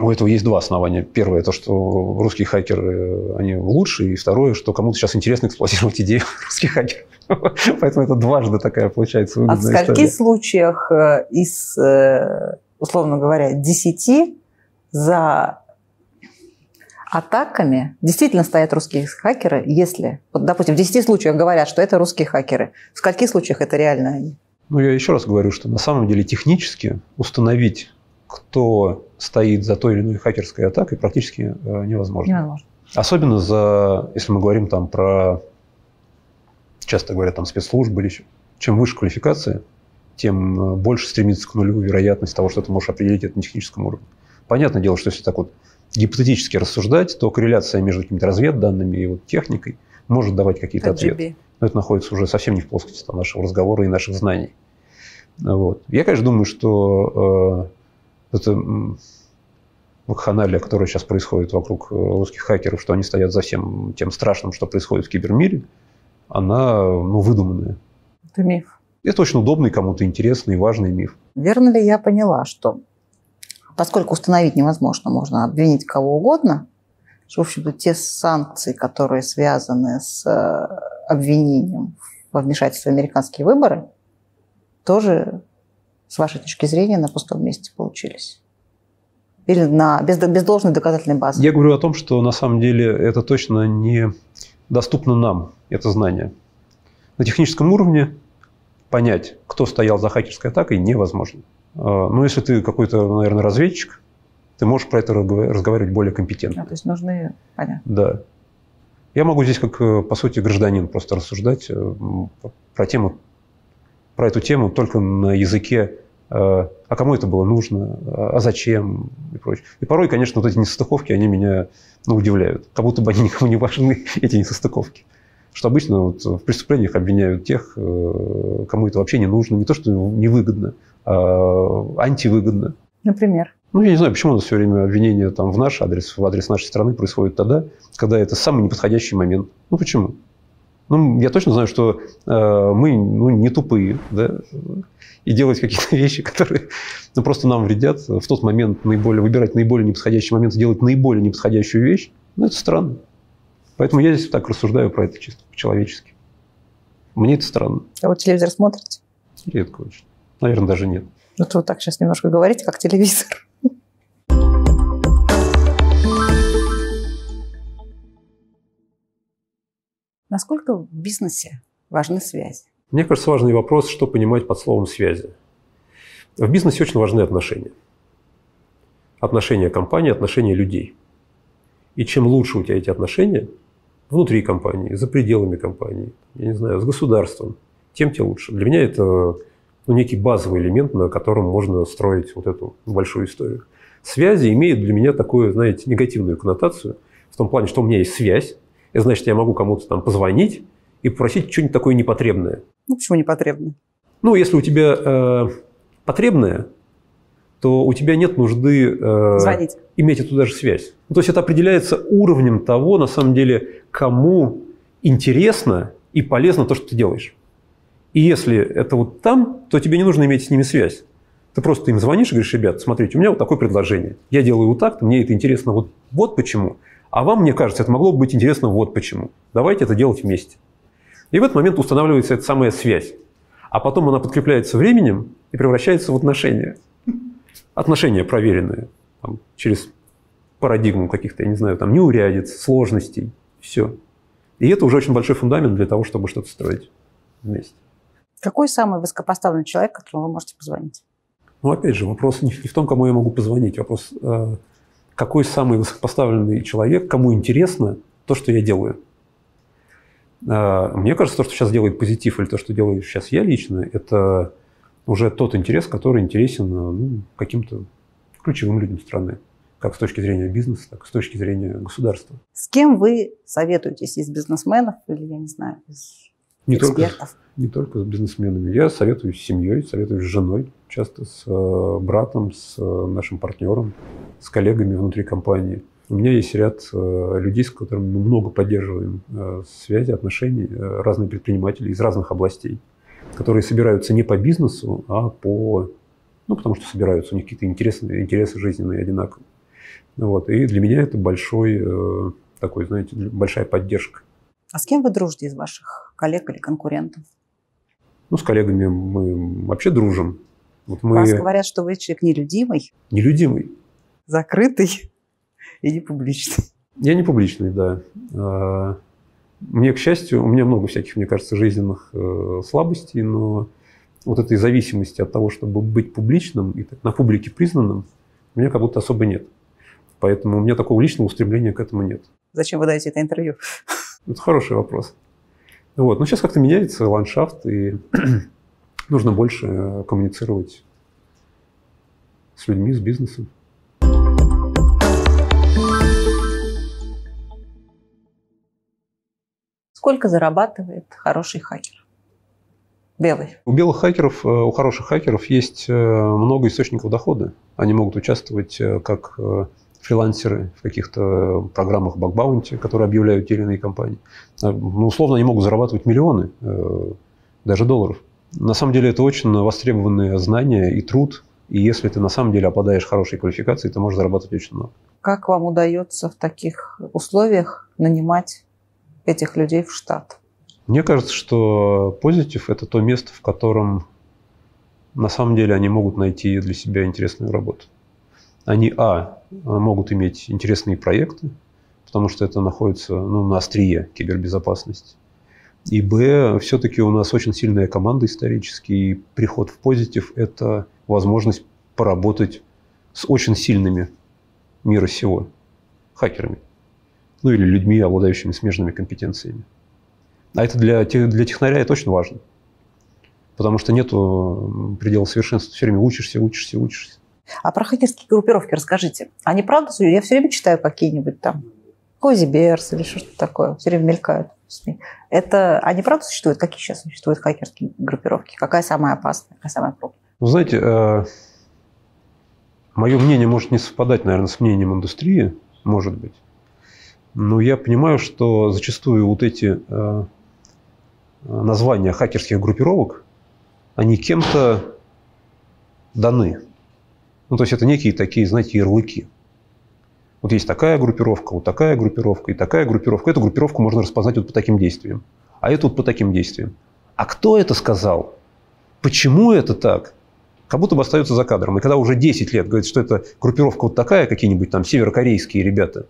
У этого есть два основания. Первое, то, что русские хакеры, они лучшие. И второе, что кому-то сейчас интересно эксплуатировать идею русских хакеров. Поэтому это дважды такая получается выгодная история. А в скольких случаях из, условно говоря, десяти за атаками действительно стоят русские хакеры, если, вот, допустим, в десяти случаях говорят, что это русские хакеры? В скольких случаях это реально они? Ну, я еще раз говорю, что на самом деле технически установить, кто стоит за той или иной хакерской атакой, практически э, невозможно. Невозможно. Особенно за, если мы говорим там про, часто говорят, там спецслужбы или еще. Чем выше квалификация, тем больше стремится к нулю вероятность того, что ты можешь определить это на техническом уровне. Понятное дело, что если так вот гипотетически рассуждать, то корреляция между какими-то разведданными и вот техникой может давать какие-то ответы. Но это находится уже совсем не в плоскости там, нашего разговора и наших знаний. Вот. Я, конечно, думаю, что э, это вакханалия, которая сейчас происходит вокруг русских хакеров, что они стоят за всем тем страшным, что происходит в кибермире, она ну, выдуманная. Это миф. Это очень удобный, кому-то интересный, важный миф. Верно ли я поняла, что поскольку установить невозможно, можно обвинить кого угодно, что, в общем-то, те санкции, которые связаны с обвинением во вмешательстве в американские выборы, тоже с вашей точки зрения, на пустом месте получились? Или на, без, без должной доказательной базы? Я говорю о том, что на самом деле это точно не доступно нам, это знание. На техническом уровне понять, кто стоял за хакерской атакой, невозможно. Но если ты какой-то, наверное, разведчик, ты можешь про это разговаривать более компетентно. А, то есть нужны... Понятно. Да. Я могу здесь как, по сути, гражданин просто рассуждать про тему, про эту тему только на языке «а кому это было нужно?», «а зачем?» и прочее. И порой, конечно, вот эти несостыковки, они меня ну, удивляют. Как будто бы они никому не важны, эти несостыковки. Что обычно вот в преступлениях обвиняют тех, кому это вообще не нужно. Не то, что невыгодно, а антивыгодно. Например? Ну, я не знаю, почему у нас все время обвинения там, в наш адрес, в адрес нашей страны происходит тогда, когда это самый неподходящий момент. Ну, почему? Ну, я точно знаю, что э, мы ну, не тупые, да, и делать какие-то вещи, которые ну, просто нам вредят, в тот момент наиболее, выбирать наиболее неподходящий момент, делать наиболее неподходящую вещь, ну, это странно. Поэтому я здесь так рассуждаю про это чисто по-человечески. Мне это странно. А вы телевизор смотрите? Редко очень. Наверное, даже нет. Вот вы так сейчас немножко говорите, как телевизор. Насколько в бизнесе важны связи? Мне кажется, важный вопрос, что понимать под словом «связи». В бизнесе очень важны отношения. Отношения компании, отношения людей. И чем лучше у тебя эти отношения внутри компании, за пределами компании, я не знаю, с государством, тем тебе лучше. Для меня это ну, некий базовый элемент, на котором можно строить вот эту большую историю. Связи имеют для меня такую, знаете, негативную коннотацию в том плане, что у меня есть связь. Это значит, я могу кому-то там позвонить и попросить что-нибудь такое непотребное. Ну, почему непотребное? Ну, если у тебя э, потребное, то у тебя нет нужды э, иметь эту даже связь. Ну, то есть это определяется уровнем того, на самом деле, кому интересно и полезно то, что ты делаешь. И если это вот там, то тебе не нужно иметь с ними связь. Ты просто им звонишь и говоришь: ребят, смотрите, у меня вот такое предложение. Я делаю вот так, мне это интересно вот, вот почему. А вам, мне кажется, это могло бы быть интересно вот почему. Давайте это делать вместе. И в этот момент устанавливается эта самая связь. А потом она подкрепляется временем и превращается в отношения. Отношения проверенные. Там, через парадигму каких-то, я не знаю, там неурядиц, сложностей. Все. И это уже очень большой фундамент для того, чтобы что-то строить вместе. Какой самый высокопоставленный человек, которому вы можете позвонить? Ну, опять же, вопрос не в том, кому я могу позвонить. Вопрос, какой самый высокопоставленный человек, кому интересно то, что я делаю. Мне кажется, то, что сейчас делает Позитив, или то, что делаю сейчас я лично, это уже тот интерес, который интересен, ну, каким-то ключевым людям страны. Как с точки зрения бизнеса, так и с точки зрения государства. С кем вы советуетесь из бизнесменов или, я не знаю, из не экспертов? Только, не только с бизнесменами. Я советуюсь с семьей, советуюсь с женой, часто с братом, с нашим партнером, с коллегами внутри компании. У меня есть ряд людей, с которыми мы много поддерживаем связи, отношения, разные предприниматели из разных областей, которые собираются не по бизнесу, а по... Ну, потому что собираются, у них какие-то интересные, интересы жизненные одинаковые. Вот. И для меня это большой, такой, знаете, большая поддержка. А с кем вы дружите из ваших коллег или конкурентов? Ну, с коллегами мы вообще дружим. Вот мы... Вас говорят, что вы человек нелюдимый. Нелюдимый. Закрытый и не публичный. Я не публичный, да. Мне, к счастью, у меня много всяких, мне кажется, жизненных слабостей, но вот этой зависимости от того, чтобы быть публичным и на публике признанным, у меня как будто особо нет. Поэтому у меня такого личного устремления к этому нет. Зачем вы даете это интервью? Это хороший вопрос. Вот. Но сейчас как-то меняется ландшафт, и нужно больше коммуницировать с людьми, с бизнесом. Сколько зарабатывает хороший хакер? Белый. У белых хакеров, у хороших хакеров есть много источников дохода. Они могут участвовать как... фрилансеры в каких-то программах бакбаунти, которые объявляют те или иные компании. Ну, условно, они могут зарабатывать миллионы, даже долларов. На самом деле, это очень востребованные знания и труд. И если ты на самом деле обладаешь хорошей квалификацией, ты можешь зарабатывать очень много. Как вам удается в таких условиях нанимать этих людей в штат? Мне кажется, что Позитив – это то место, в котором на самом деле они могут найти для себя интересную работу. Они, а, могут иметь интересные проекты, потому что это находится, ну, на острие кибербезопасности. И, б, все-таки у нас очень сильная команда исторически, и приход в Позитив – это возможность поработать с очень сильными мира сего хакерами, ну или людьми, обладающими смежными компетенциями. А это для, для технаря это очень важно, потому что нет предела совершенства, все время учишься, учишься, учишься. А про хакерские группировки расскажите. Они правда? Я все время читаю какие-нибудь там Кози Берс или что-то такое. Все время мелькают. Это они правда существуют? Какие сейчас существуют хакерские группировки? Какая самая опасная, какая самая крупная? Ну, знаете, мое мнение может не совпадать, наверное, с мнением индустрии, может быть. Но я понимаю, что зачастую вот эти названия хакерских группировок, они кем-то даны. Ну, то есть это некие такие, знаете, ярлыки. Вот есть такая группировка, вот такая группировка и такая группировка. Эту группировку можно распознать вот по таким действиям, а эту вот по таким действиям. А кто это сказал? Почему это так? Как будто бы остается за кадром. И когда уже десять лет говорят, что это группировка вот такая, какие-нибудь там северокорейские ребята.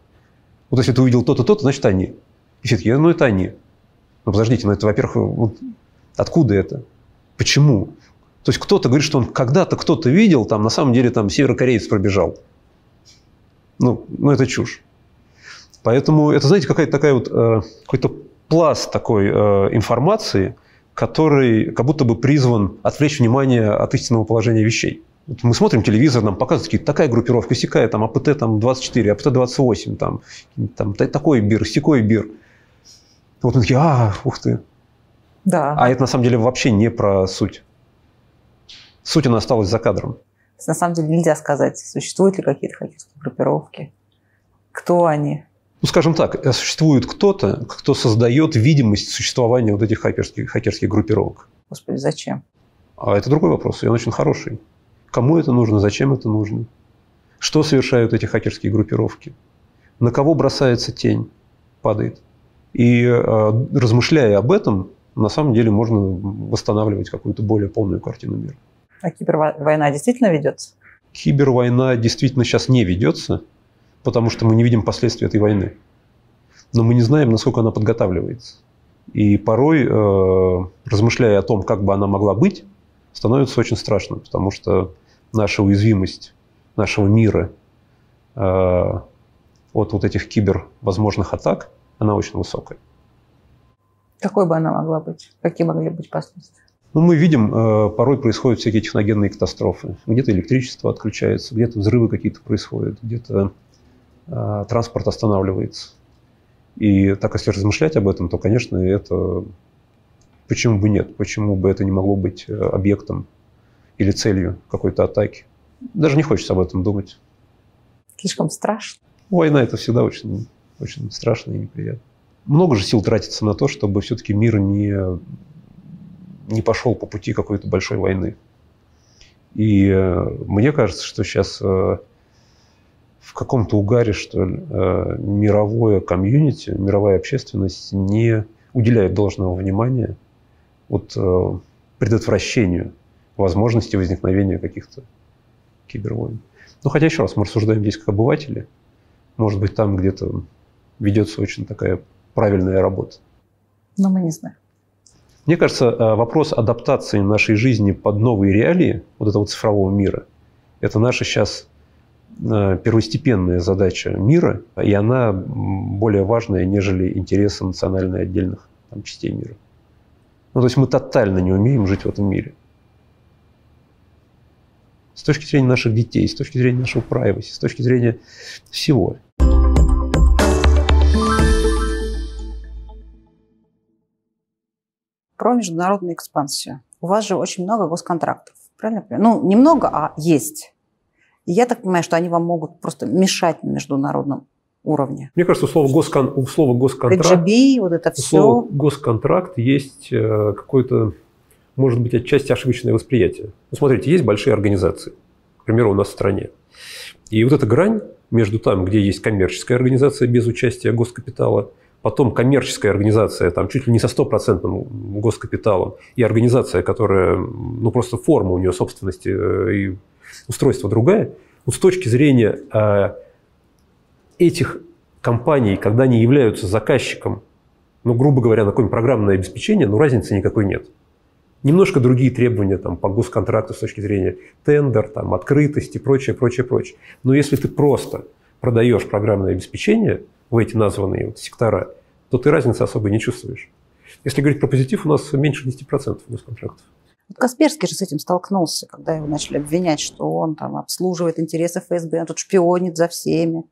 Вот если ты увидел то-то, то-то, значит они. И все такие, ну это они. Ну подождите, ну это, во-первых, вот откуда это? Почему? То есть кто-то говорит, что он когда-то кто-то видел, там на самом деле там северокореец пробежал. Ну, ну это чушь. Поэтому это, знаете, какая-то такая вот, э, какой-то пласт такой э, информации, который как будто бы призван отвлечь внимание от истинного положения вещей. Вот мы смотрим телевизор, нам показывают какие-то такая группировка, сякая, там АПТ там, двадцать четыре, АПТ двадцать восемь, там, там такой бир, сякой бир. Вот мы такие, а, ух ты. Да. А это на самом деле вообще не про суть. Суть она осталась за кадром. На самом деле нельзя сказать, существуют ли какие-то хакерские группировки, кто они. Ну, скажем так, существует кто-то, кто создает видимость существования вот этих хакерских, хакерских группировок. Господи, зачем? А это другой вопрос, и он очень хороший. Кому это нужно, зачем это нужно? Что совершают эти хакерские группировки? На кого бросается тень, падает? И размышляя об этом, на самом деле можно восстанавливать какую-то более полную картину мира. А кибервойна действительно ведется? Кибервойна действительно сейчас не ведется, потому что мы не видим последствий этой войны. Но мы не знаем, насколько она подготавливается. И порой, э, размышляя о том, как бы она могла быть, становится очень страшно, потому что наша уязвимость нашего мира э, от вот этих кибервозможных атак, она очень высокая. Какой бы она могла быть? Какие могли быть последствия? Ну, мы видим, порой происходят всякие техногенные катастрофы. Где-то электричество отключается, где-то взрывы какие-то происходят, где-то э, транспорт останавливается. И так, если размышлять об этом, то, конечно, это... Почему бы нет? Почему бы это не могло быть объектом или целью какой-то атаки? Даже не хочется об этом думать. Слишком страшно. Война – это всегда очень, очень страшно и неприятно. Много же сил тратится на то, чтобы все-таки мир не... не пошел по пути какой-то большой войны. И э, мне кажется, что сейчас э, в каком-то угаре, что ли, э, мировое комьюнити, мировая общественность не уделяет должного внимания вот, э, предотвращению возможности возникновения каких-то кибервойн. Но хотя еще раз, мы рассуждаем здесь как обыватели. Может быть, там где-то ведется очень такая правильная работа. Но мы не знаем. Мне кажется, вопрос адаптации нашей жизни под новые реалии, вот этого цифрового мира, это наша сейчас первостепенная задача мира, и она более важная, нежели интересы национальные отдельных там, частей мира. Ну, то есть мы тотально не умеем жить в этом мире. С точки зрения наших детей, с точки зрения нашего privacy, с точки зрения всего. Про международную экспансию. У вас же очень много госконтрактов, правильно? Ну, не много, а есть. И я так понимаю, что они вам могут просто мешать на международном уровне. Мне кажется, у слова, госкон... у слова госконтракт... джи би, вот это все. У слова госконтракт есть какое-то, может быть, отчасти ошибочное восприятие. Ну, смотрите, есть большие организации, к примеру, у нас в стране. И вот эта грань между там, где есть коммерческая организация без участия госкапитала, потом коммерческая организация, там чуть ли не со стопроцентным госкапиталом, и организация, которая, ну просто форма у нее собственности и устройство другая, вот с точки зрения э, этих компаний, когда они являются заказчиком, ну грубо говоря, на какое-нибудь программное обеспечение, ну разницы никакой нет. Немножко другие требования там, по госконтракту с точки зрения тендер, там, открытости и прочее, прочее, прочее. Но если ты просто продаешь программное обеспечение в эти названные вот сектора, то ты разницы особо не чувствуешь. Если говорить про позитив, у нас меньше десяти процентов госконтрактов. Вот Касперский же с этим столкнулся, когда его начали обвинять, что он там обслуживает интересы эф эс бэ, он тут шпионит за всеми.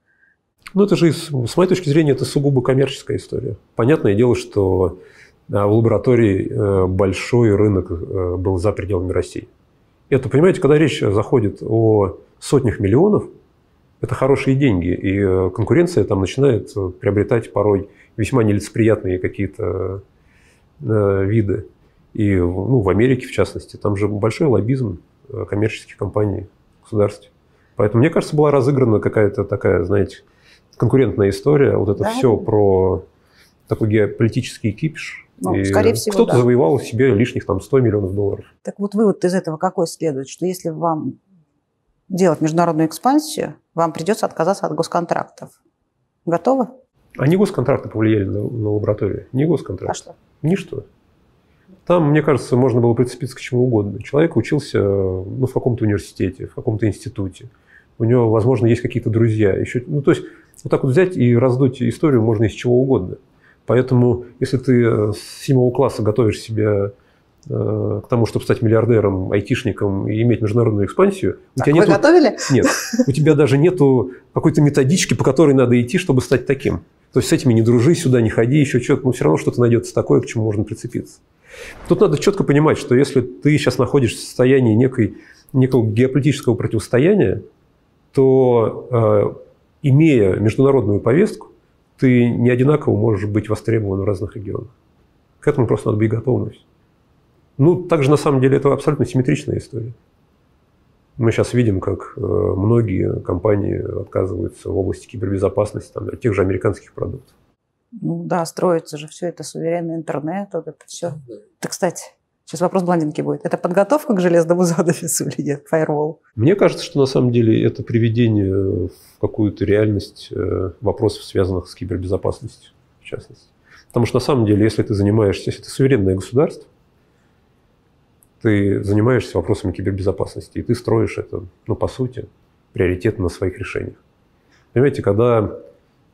Ну, это же, с моей точки зрения, это сугубо коммерческая история. Понятное дело, что в лаборатории большой рынок был за пределами России. Это, понимаете, когда речь заходит о сотнях миллионов, это хорошие деньги, и конкуренция там начинает приобретать порой весьма нелицеприятные какие-то э, виды. И ну, в Америке, в частности, там же большой лоббизм коммерческих компаний, государств. Поэтому, мне кажется, была разыграна какая-то такая, знаете, конкурентная история. Вот это да, все это... про такой геополитический кипиш. Ну, и скорее всего, кто-то да. завоевал себе лишних там сто миллионов долларов. Так вот вывод из этого какой следует? Что если вам делать международную экспансию, вам придется отказаться от госконтрактов. Готовы? А не госконтракты повлияли на, на лабораторию. Не госконтракты. А что? Ничто. Там, мне кажется, можно было прицепиться к чему угодно. Человек учился ну, в каком-то университете, в каком-то институте. У него, возможно, есть какие-то друзья. Еще, ну, то есть, вот так вот взять и раздуть историю можно из чего угодно. Поэтому, если ты с седьмого класса готовишь себя к тому, чтобы стать миллиардером, айтишником и иметь международную экспансию. Так, у тебя вы нету... готовили? Нет. У тебя даже нету какой-то методички, по которой надо идти, чтобы стать таким. То есть с этими не дружи, сюда не ходи, еще что-то. Но все равно что-то найдется такое, к чему можно прицепиться. Тут надо четко понимать, что если ты сейчас находишься в состоянии некой, некого геополитического противостояния, то, э, имея международную повестку, ты не одинаково можешь быть востребован в разных регионах. К этому просто надо быть готовым. Ну, также, на самом деле, это абсолютно симметричная история. Мы сейчас видим, как многие компании отказываются в области кибербезопасности там, от тех же американских продуктов. Ну да, строится же все это, суверенный интернет, вот это все. Да. Да, кстати, сейчас вопрос блондинки будет. Это подготовка к железному занавесу или нет? Фаервол? Мне кажется, что на самом деле это приведение в какую-то реальность вопросов, связанных с кибербезопасностью, в частности. Потому что на самом деле, если ты занимаешься, если ты суверенное государство, ты занимаешься вопросами кибербезопасности, и ты строишь это, ну, по сути, приоритетно на своих решениях. Понимаете, когда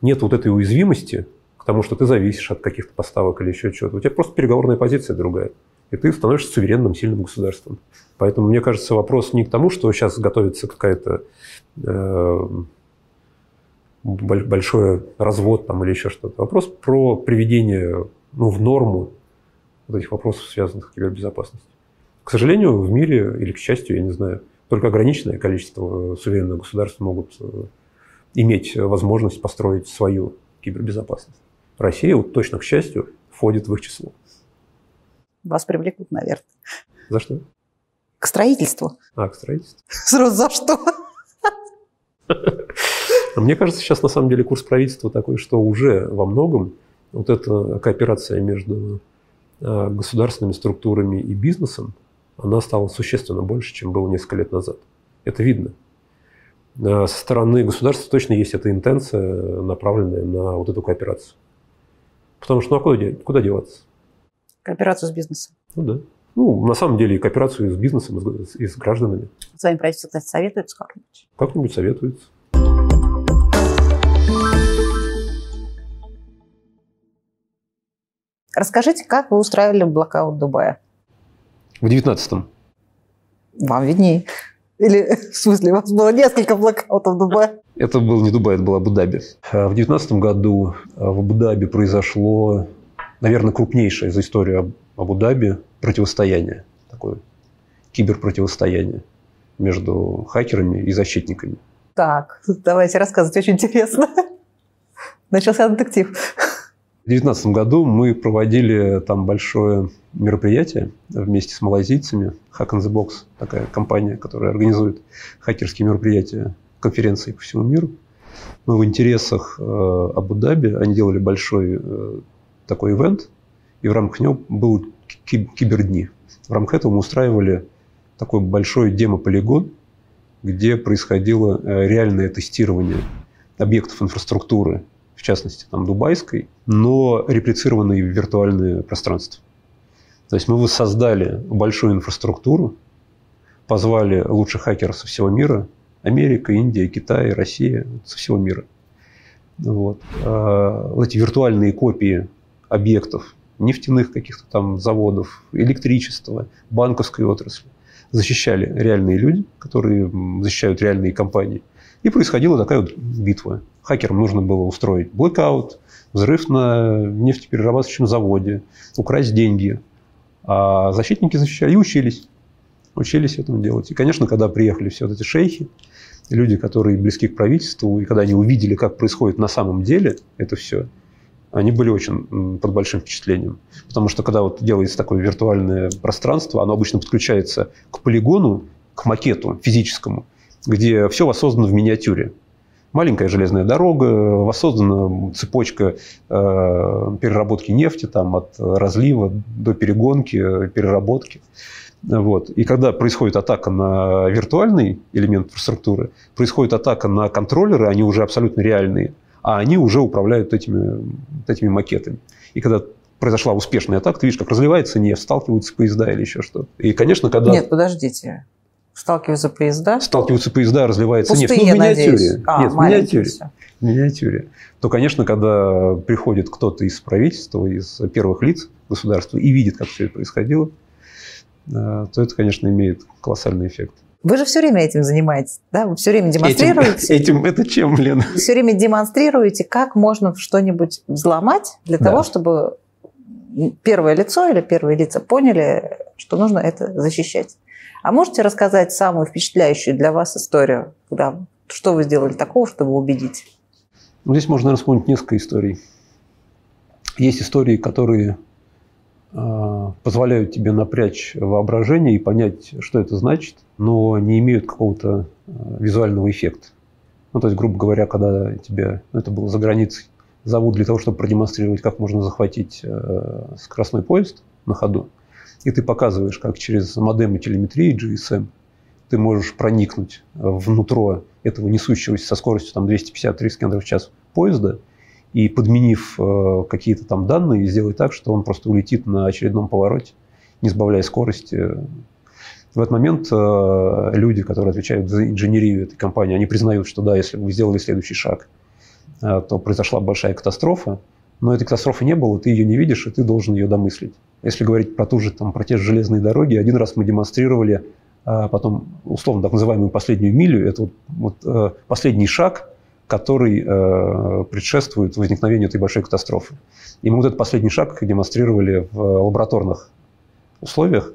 нет вот этой уязвимости к тому, что ты зависишь от каких-то поставок или еще чего-то, у тебя просто переговорная позиция другая, и ты становишься суверенным, сильным государством. Поэтому, мне кажется, вопрос не к тому, что сейчас готовится какая-то э, большой развод там, или еще что-то. Вопрос про приведение, ну, в норму вот этих вопросов, связанных с кибербезопасностью. К сожалению, в мире, или к счастью, я не знаю, только ограниченное количество суверенных государств могут иметь возможность построить свою кибербезопасность. Россия, вот точно, к счастью, входит в их число. Вас привлекут, наверное. За что? К строительству. А, к строительству. Сразу за что? Мне кажется, сейчас на самом деле курс правительства такой, что уже во многом вот эта кооперация между государственными структурами и бизнесом, она стала существенно больше, чем было несколько лет назад. Это видно. Со стороны государства точно есть эта интенция, направленная на вот эту кооперацию. Потому что ну, а куда, куда деваться? Кооперацию с бизнесом. Ну да. Ну, на самом деле, и кооперацию с бизнесом, и с, и с гражданами. С вами правительство, кстати, советуется как-нибудь? Как-нибудь советуется. Расскажите, как вы устраивали блокаут Дубая? В девятнадцатом. Вам виднее. Или, в смысле, у вас было несколько блокаутов Дубая? Это был не Дубай, это был Абу-Даби. В девятнадцатом году в Абу-Даби произошло, наверное, крупнейшее за историю Абу-Даби противостояние. Такое киберпротивостояние между хакерами и защитниками. Так, давайте рассказывать, очень интересно. Начался детектив. В две тысячи девятнадцатом году мы проводили там большое мероприятие вместе с малазийцами. Hack in the Box, такая компания, которая организует хакерские мероприятия, конференции по всему миру. Мы в интересах э, Абу-Даби, они делали большой э, такой ивент, и в рамках него был кибердни. В рамках этого мы устраивали такой большой демо-полигон, где происходило э, реальное тестирование объектов инфраструктуры, в частности, там, дубайской, но реплицированные в виртуальное пространство. То есть мы воссоздали большую инфраструктуру, позвали лучших хакеров со всего мира, Америка, Индия, Китай, Россия, со всего мира. Вот. А эти виртуальные копии объектов, нефтяных каких-то там заводов, электричества, банковской отрасли, защищали реальные люди, которые защищают реальные компании. И происходила такая вот битва. Хакерам нужно было устроить блэкаут, взрыв на нефтеперерабатывающем заводе, украсть деньги. А защитники защищали и учились. Учились этому делать. И, конечно, когда приехали все вот эти шейхи, люди, которые близки к правительству, и когда они увидели, как происходит на самом деле это все, они были очень под большим впечатлением. Потому что, когда вот делается такое виртуальное пространство, оно обычно подключается к полигону, к макету физическому, где все воссоздано в миниатюре. Маленькая железная дорога, воссоздана цепочка э, переработки нефти там, от разлива до перегонки, переработки. Вот. И когда происходит атака на виртуальный элемент инфраструктуры, происходит атака на контроллеры, они уже абсолютно реальные, а они уже управляют этими, этими макетами. И когда произошла успешная атака, ты видишь, как разливается нефть, сталкиваются поезда или еще что-то. И, конечно, когда... Нет, подождите. Сталкиваются поезда? Сталкиваются поезда, разливается пустые, нефть. Ну, в миниатюре. А, Нет, в миниатюре. В миниатюре. То, конечно, когда приходит кто-то из правительства, из первых лиц государства и видит, как все это происходило, то это, конечно, имеет колоссальный эффект. Вы же все время этим занимаетесь, да? Вы все время демонстрируете. Этим, этим это чем, Лена? Вы все время демонстрируете, как можно что-нибудь взломать для да. того, чтобы первое лицо или первые лица поняли, что нужно это защищать. А можете рассказать самую впечатляющую для вас историю? Когда, что вы сделали такого, чтобы убедить? Ну, здесь можно вспомнить несколько историй. Есть истории, которые э, позволяют тебе напрячь воображение и понять, что это значит, но не имеют какого-то э, визуального эффекта. Ну, то есть, грубо говоря, когда тебя, ну, это было за границей, зовут для того, чтобы продемонстрировать, как можно захватить э, скоростной поезд на ходу, и ты показываешь, как через модемы телеметрии джи эс эм ты можешь проникнуть внутрь этого несущегося со скоростью там, двести пятьдесят - триста километров в час поезда и, подменив э, какие-то там данные, сделать так, что он просто улетит на очередном повороте, не сбавляя скорости. В этот момент э, люди, которые отвечают за инженерию этой компании, они признают, что да, если вы сделали следующий шаг, э, то произошла большая катастрофа, но этой катастрофы не было, ты ее не видишь, и ты должен ее домыслить. Если говорить про, ту же, там, про те же железные дороги, один раз мы демонстрировали э, потом, условно, так называемую последнюю милю, это вот, вот, э, последний шаг, который э, предшествует возникновению этой большой катастрофы. И мы вот этот последний шаг демонстрировали в лабораторных условиях.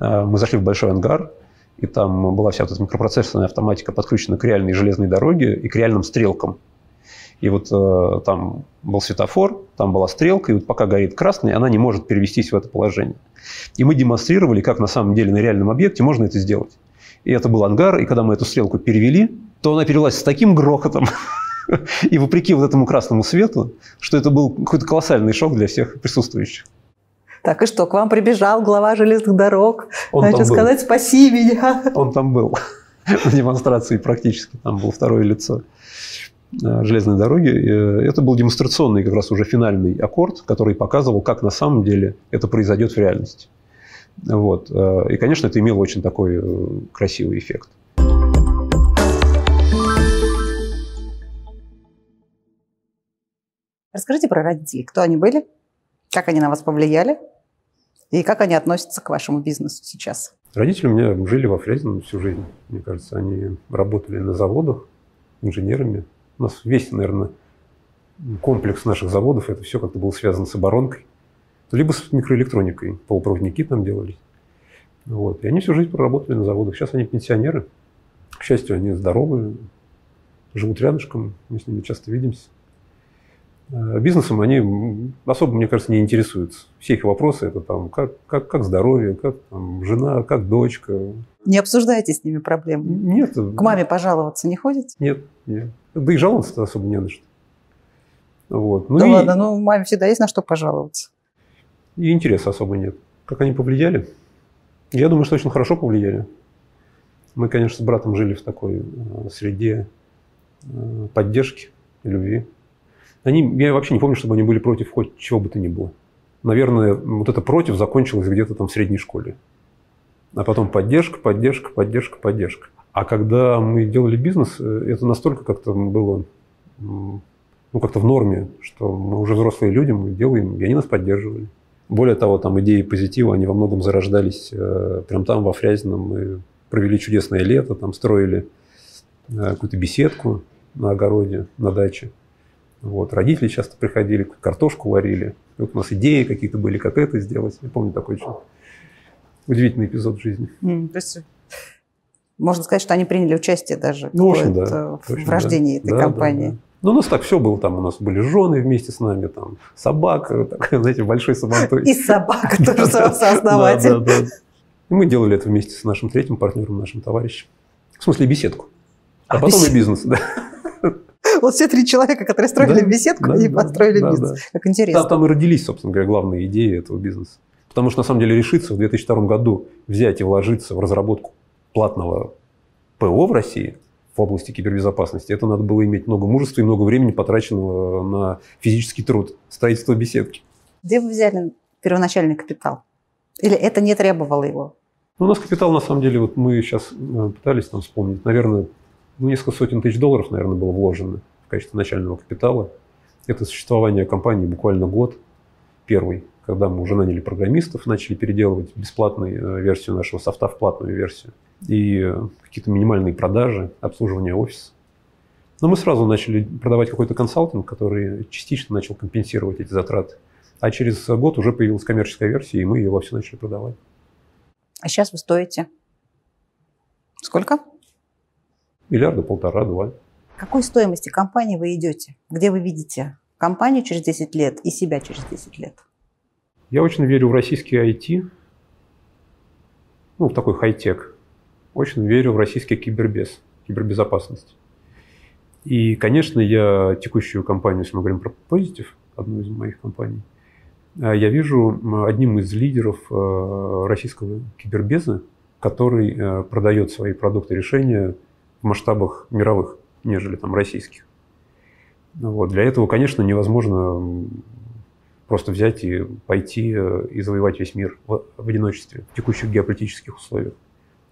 Э, мы зашли в большой ангар, и там была вся вот эта микропроцессорная автоматика подключена к реальной железной дороге и к реальным стрелкам. И вот э, там был светофор, там была стрелка, и вот пока горит красный, она не может перевестись в это положение. И мы демонстрировали, как на самом деле на реальном объекте можно это сделать. И это был ангар, и когда мы эту стрелку перевели, то она перевелась с таким грохотом и вопреки вот этому красному свету, что это был какой-то колоссальный шок для всех присутствующих. Так и что, к вам прибежал глава железных дорог, хочу сказать, спаси меня. Он там был, на демонстрации практически, там было второе лицо железной дороги. Это был демонстрационный как раз уже финальный аккорд, который показывал, как на самом деле это произойдет в реальности. Вот. И, конечно, это имело очень такой красивый эффект. Расскажите про родителей. Кто они были, как они на вас повлияли и как они относятся к вашему бизнесу сейчас? Родители у меня жили во Фрязино всю жизнь, мне кажется. Они работали на заводах инженерами. У нас весь, наверное, комплекс наших заводов, это все как-то было связано с оборонкой. Либо с микроэлектроникой, полупроводники там делались. Вот. И они всю жизнь проработали на заводах. Сейчас они пенсионеры. К счастью, они здоровы, живут рядышком, мы с ними часто видимся. Бизнесом они особо, мне кажется, не интересуются. Все их вопросы – это там, как, как, как здоровье, как там, жена, как дочка. Не обсуждаете с ними проблемы? Нет. К маме пожаловаться не ходите? Нет, нет. Да и жаловаться-то особо не на что. Вот. Ну да и... ладно, но маме всегда есть на что пожаловаться. И интереса особо нет. Как они повлияли? Я думаю, что очень хорошо повлияли. Мы, конечно, с братом жили в такой среде поддержки, любви. Они, я вообще не помню, чтобы они были против хоть чего бы то ни было. Наверное, вот это против закончилось где-то там в средней школе. А потом поддержка, поддержка, поддержка, поддержка. А когда мы делали бизнес, это настолько как-то было, ну, как-то в норме, что мы уже взрослые люди, мы делаем, и они нас поддерживали. Более того, там идеи позитива, они во многом зарождались э, прям там, во Фрязино. Мы провели чудесное лето, там строили э, какую-то беседку на огороде, на даче. Вот, родители часто приходили, картошку варили. И вот у нас идеи какие-то были, как это сделать. Я помню такой очень удивительный эпизод в жизни. Mm, то есть, можно сказать, что они приняли участие даже ну, в, общем, да, в, общем, в рождении да. этой да, компании. Да, да. Ну, у нас так все было. Там у нас были жены вместе с нами, там собака, такая, знаете, большой сабантуй. И собака тоже сооснователь. Мы делали это вместе с нашим третьим партнером, нашим товарищем. В смысле, беседку. А потом и бизнес, да. Вот все три человека, которые строили да, беседку, да, они да, построили да, бизнес. Да. Как интересно. Там, там и родились, собственно говоря, главные идеи этого бизнеса. Потому что, на самом деле, решиться в две тысячи втором году взять и вложиться в разработку платного ПО в России в области кибербезопасности, это надо было иметь много мужества и много времени, потраченного на физический труд, строительство беседки. Где вы взяли первоначальный капитал? Или это не требовало его? Ну, у нас капитал, на самом деле, вот мы сейчас пытались там вспомнить, наверное... Ну, несколько сотен тысяч долларов, наверное, было вложено в качестве начального капитала. Это существование компании буквально год первый, когда мы уже наняли программистов, начали переделывать бесплатную версию нашего софта в платную версию. И какие-то минимальные продажи, обслуживание офиса. Но мы сразу начали продавать какой-то консалтинг, который частично начал компенсировать эти затраты. а через год уже появилась коммерческая версия, и мы ее вовсю начали продавать. А сейчас вы стоите сколько? Миллиарда, полтора, два. К какой стоимости компании вы идете? Где вы видите компанию через десять лет и себя через десять лет? Я очень верю в российский ай ти, ну, в такой хай-тек. Очень верю в российский кибербез, кибербезопасность. И, конечно, я текущую компанию, если мы говорим про Positive, одну из моих компаний, я вижу одним из лидеров российского кибербеза, который продает свои продукты, решения в масштабах мировых, нежели там российских. Вот. Для этого, конечно, невозможно просто взять и пойти и завоевать весь мир в одиночестве в текущих геополитических условиях.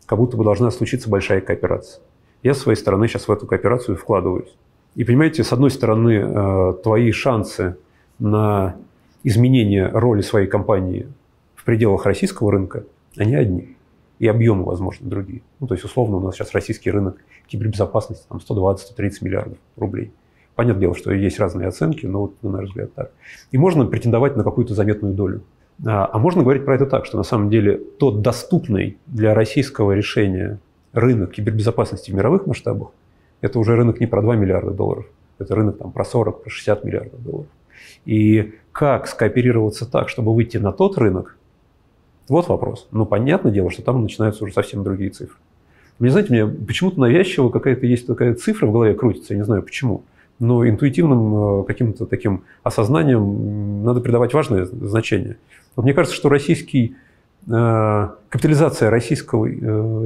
Как будто бы должна случиться большая кооперация. Я, с своей стороны, сейчас в эту кооперацию вкладываюсь. И, понимаете, с одной стороны, твои шансы на изменение роли своей компании в пределах российского рынка, они одни. И объемы, возможно, другие. Ну, то есть, условно, у нас сейчас российский рынок кибербезопасности там сто двадцать — сто тридцать миллиардов рублей. Понятное дело, что есть разные оценки, но, вот, на наш взгляд, так. И можно претендовать на какую-то заметную долю. А можно говорить про это так, что на самом деле тот доступный для российского решения рынок кибербезопасности в мировых масштабах, это уже рынок не про два миллиарда долларов, это рынок там, про сорок, про шестьдесят миллиардов долларов. И как скооперироваться так, чтобы выйти на тот рынок, вот вопрос. Но понятное дело, что там начинаются уже совсем другие цифры. Мне, знаете, мне почему-то навязчиво какая-то есть такая цифра в голове крутится, я не знаю почему, но интуитивным каким-то таким осознанием надо придавать важное значение. Вот мне кажется, что российский, капитализация российского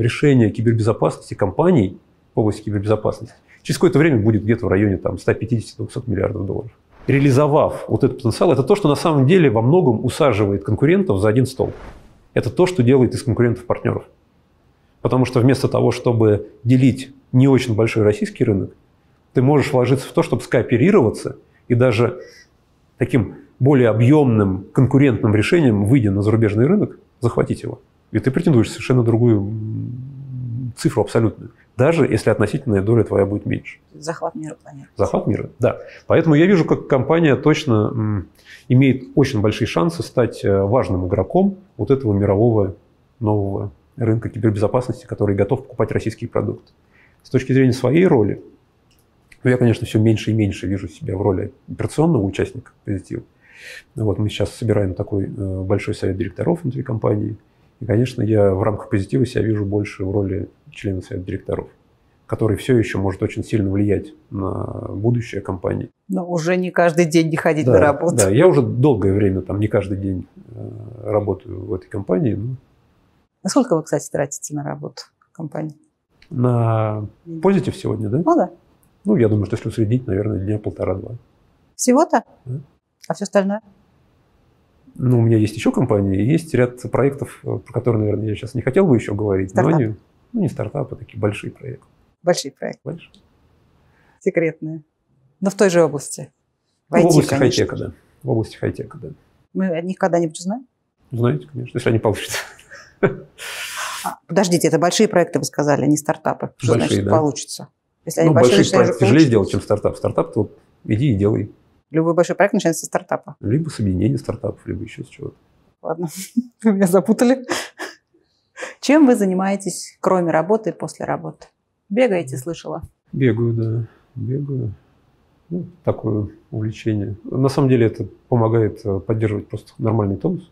решения кибербезопасности компаний в области кибербезопасности через какое-то время будет где-то в районе ста пятидесяти — двухсот миллиардов долларов. Реализовав вот этот потенциал, это то, что на самом деле во многом усаживает конкурентов за один стол. Это то, что делает из конкурентов партнеров. Потому что вместо того, чтобы делить не очень большой российский рынок, ты можешь вложиться в то, чтобы скооперироваться и даже таким более объемным конкурентным решением, выйдя на зарубежный рынок, захватить его. И ты претендуешь совершенно другую цифру абсолютную, даже если относительная доля твоя будет меньше. Захват мира планируется. Захват мира, да. Поэтому я вижу, как компания точно имеет очень большие шансы стать важным игроком вот этого мирового нового рынка кибербезопасности, который готов покупать российские продукты. С точки зрения своей роли, я, конечно, все меньше и меньше вижу себя в роли операционного участника Позитива. Вот мы сейчас собираем такой большой совет директоров внутри компании. И, конечно, я в рамках Позитива себя вижу больше в роли члена совета директоров, который все еще может очень сильно влиять на будущее компании. Но уже не каждый день не ходить да, на работу. Да, я уже долгое время, там, не каждый день работаю в этой компании. Но... А сколько вы, кстати, тратите на работу компании? На Позитив сегодня, да? Ну да. Ну, я думаю, что если усреднить, наверное, дня полтора-два. Всего-то? Да. А все остальное? Ну, у меня есть еще компании, есть ряд проектов, про которые, наверное, я сейчас не хотел бы еще говорить. Стартап? Но они, ну, не стартапы, а такие большие проекты. Большие проекты? Большие. Секретные. Но в той же области? В, ну, в области хай-тека, да. В области хай-тека, да. Мы о них когда-нибудь узнаем? Узнаете, конечно, если они получатся. А, подождите, это большие проекты, вы сказали, а не стартапы. Что большие, значит, да. Получится? Если они, ну, большие, большие проекты тяжелее получится. Сделать, чем стартап. Стартап-то вот иди и делай. Любой большой проект начинается со стартапа. Либо с объединения стартапов, либо еще с чего-то. Ладно, вы меня запутали. Чем вы занимаетесь, кроме работы и после работы? Бегаете, слышала? Бегаю, да. Бегаю. Ну, такое увлечение. На самом деле это помогает поддерживать просто нормальный тонус.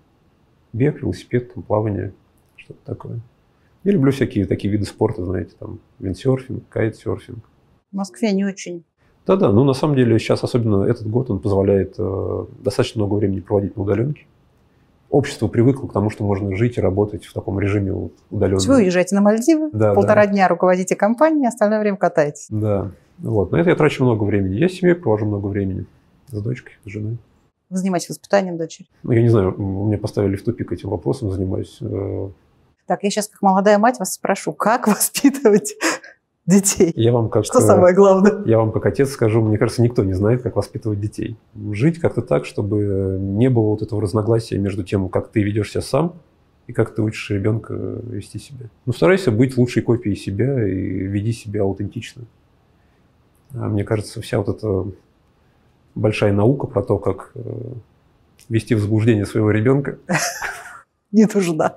Бег, велосипед, там, плавание, что-то такое. Я люблю всякие такие виды спорта, знаете, там, виндсерфинг, кайтсерфинг. В Москве не очень. Да-да, ну на самом деле сейчас, особенно этот год, он позволяет э, достаточно много времени проводить на удаленке. Общество привыкло к тому, что можно жить и работать в таком режиме вот, удаленном. Вы уезжаете на Мальдивы, да, полтора да. дня руководите компанией, остальное время катаетесь. Да, вот. На это я трачу много времени. Я с семьей провожу много времени. С дочкой, с женой. Вы занимаетесь воспитанием дочери? Ну, я не знаю, меня поставили в тупик этим вопросом, занимаюсь. Э... Так, я сейчас как молодая мать вас спрошу, как воспитывать детей? Я вам как, что самое главное? Я вам как отец скажу, мне кажется, никто не знает, как воспитывать детей. Жить как-то так, чтобы не было вот этого разногласия между тем, как ты ведешь себя сам и как ты учишь ребенка вести себя. Ну, старайся быть лучшей копией себя и веди себя аутентично. А мне кажется, вся вот эта большая наука про то, как вести в заблуждение своего ребенка не нужна.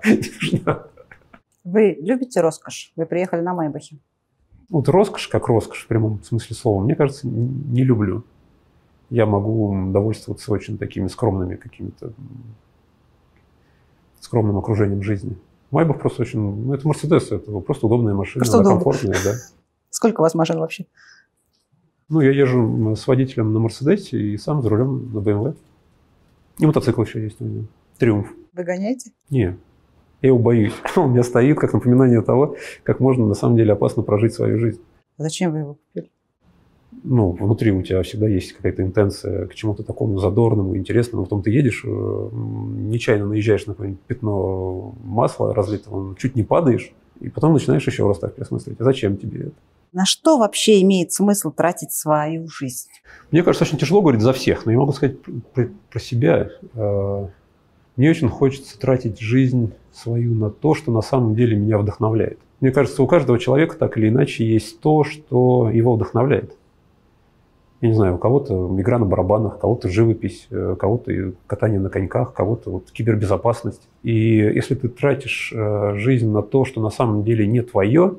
Вы любите роскошь? Вы приехали на Майбахе. Вот роскошь, как роскошь в прямом смысле слова, мне кажется, не люблю. Я могу довольствоваться очень такими скромными какими-то, скромным окружением жизни. Майбах просто очень... Ну, это Мерседес, это просто удобная машина, просто она комфортная, да. Сколько у вас машин вообще? Ну, я езжу с водителем на Мерседесе и сам за рулем на бэ эм вэ. И мотоцикл еще есть у меня. Триумф. Вы гоняете? Не. Я его боюсь. Он у меня стоит как напоминание того, как можно на самом деле опасно прожить свою жизнь. А зачем вы его купили? Ну, внутри у тебя всегда есть какая-то интенция к чему-то такому задорному, интересному. Потом ты едешь, нечаянно наезжаешь на какое-нибудь пятно масла разлитого, чуть не падаешь, и потом начинаешь еще раз так пересмыслить. А зачем тебе это? На что вообще имеет смысл тратить свою жизнь? Мне кажется, очень тяжело говорить за всех, но я могу сказать про себя. Мне очень хочется тратить жизнь свою на то, что на самом деле меня вдохновляет. Мне кажется, у каждого человека так или иначе есть то, что его вдохновляет. Я не знаю, у кого-то игра на барабанах, у кого-то живопись, у кого-то катание на коньках, у кого-то вот кибербезопасность. И если ты тратишь жизнь на то, что на самом деле не твое,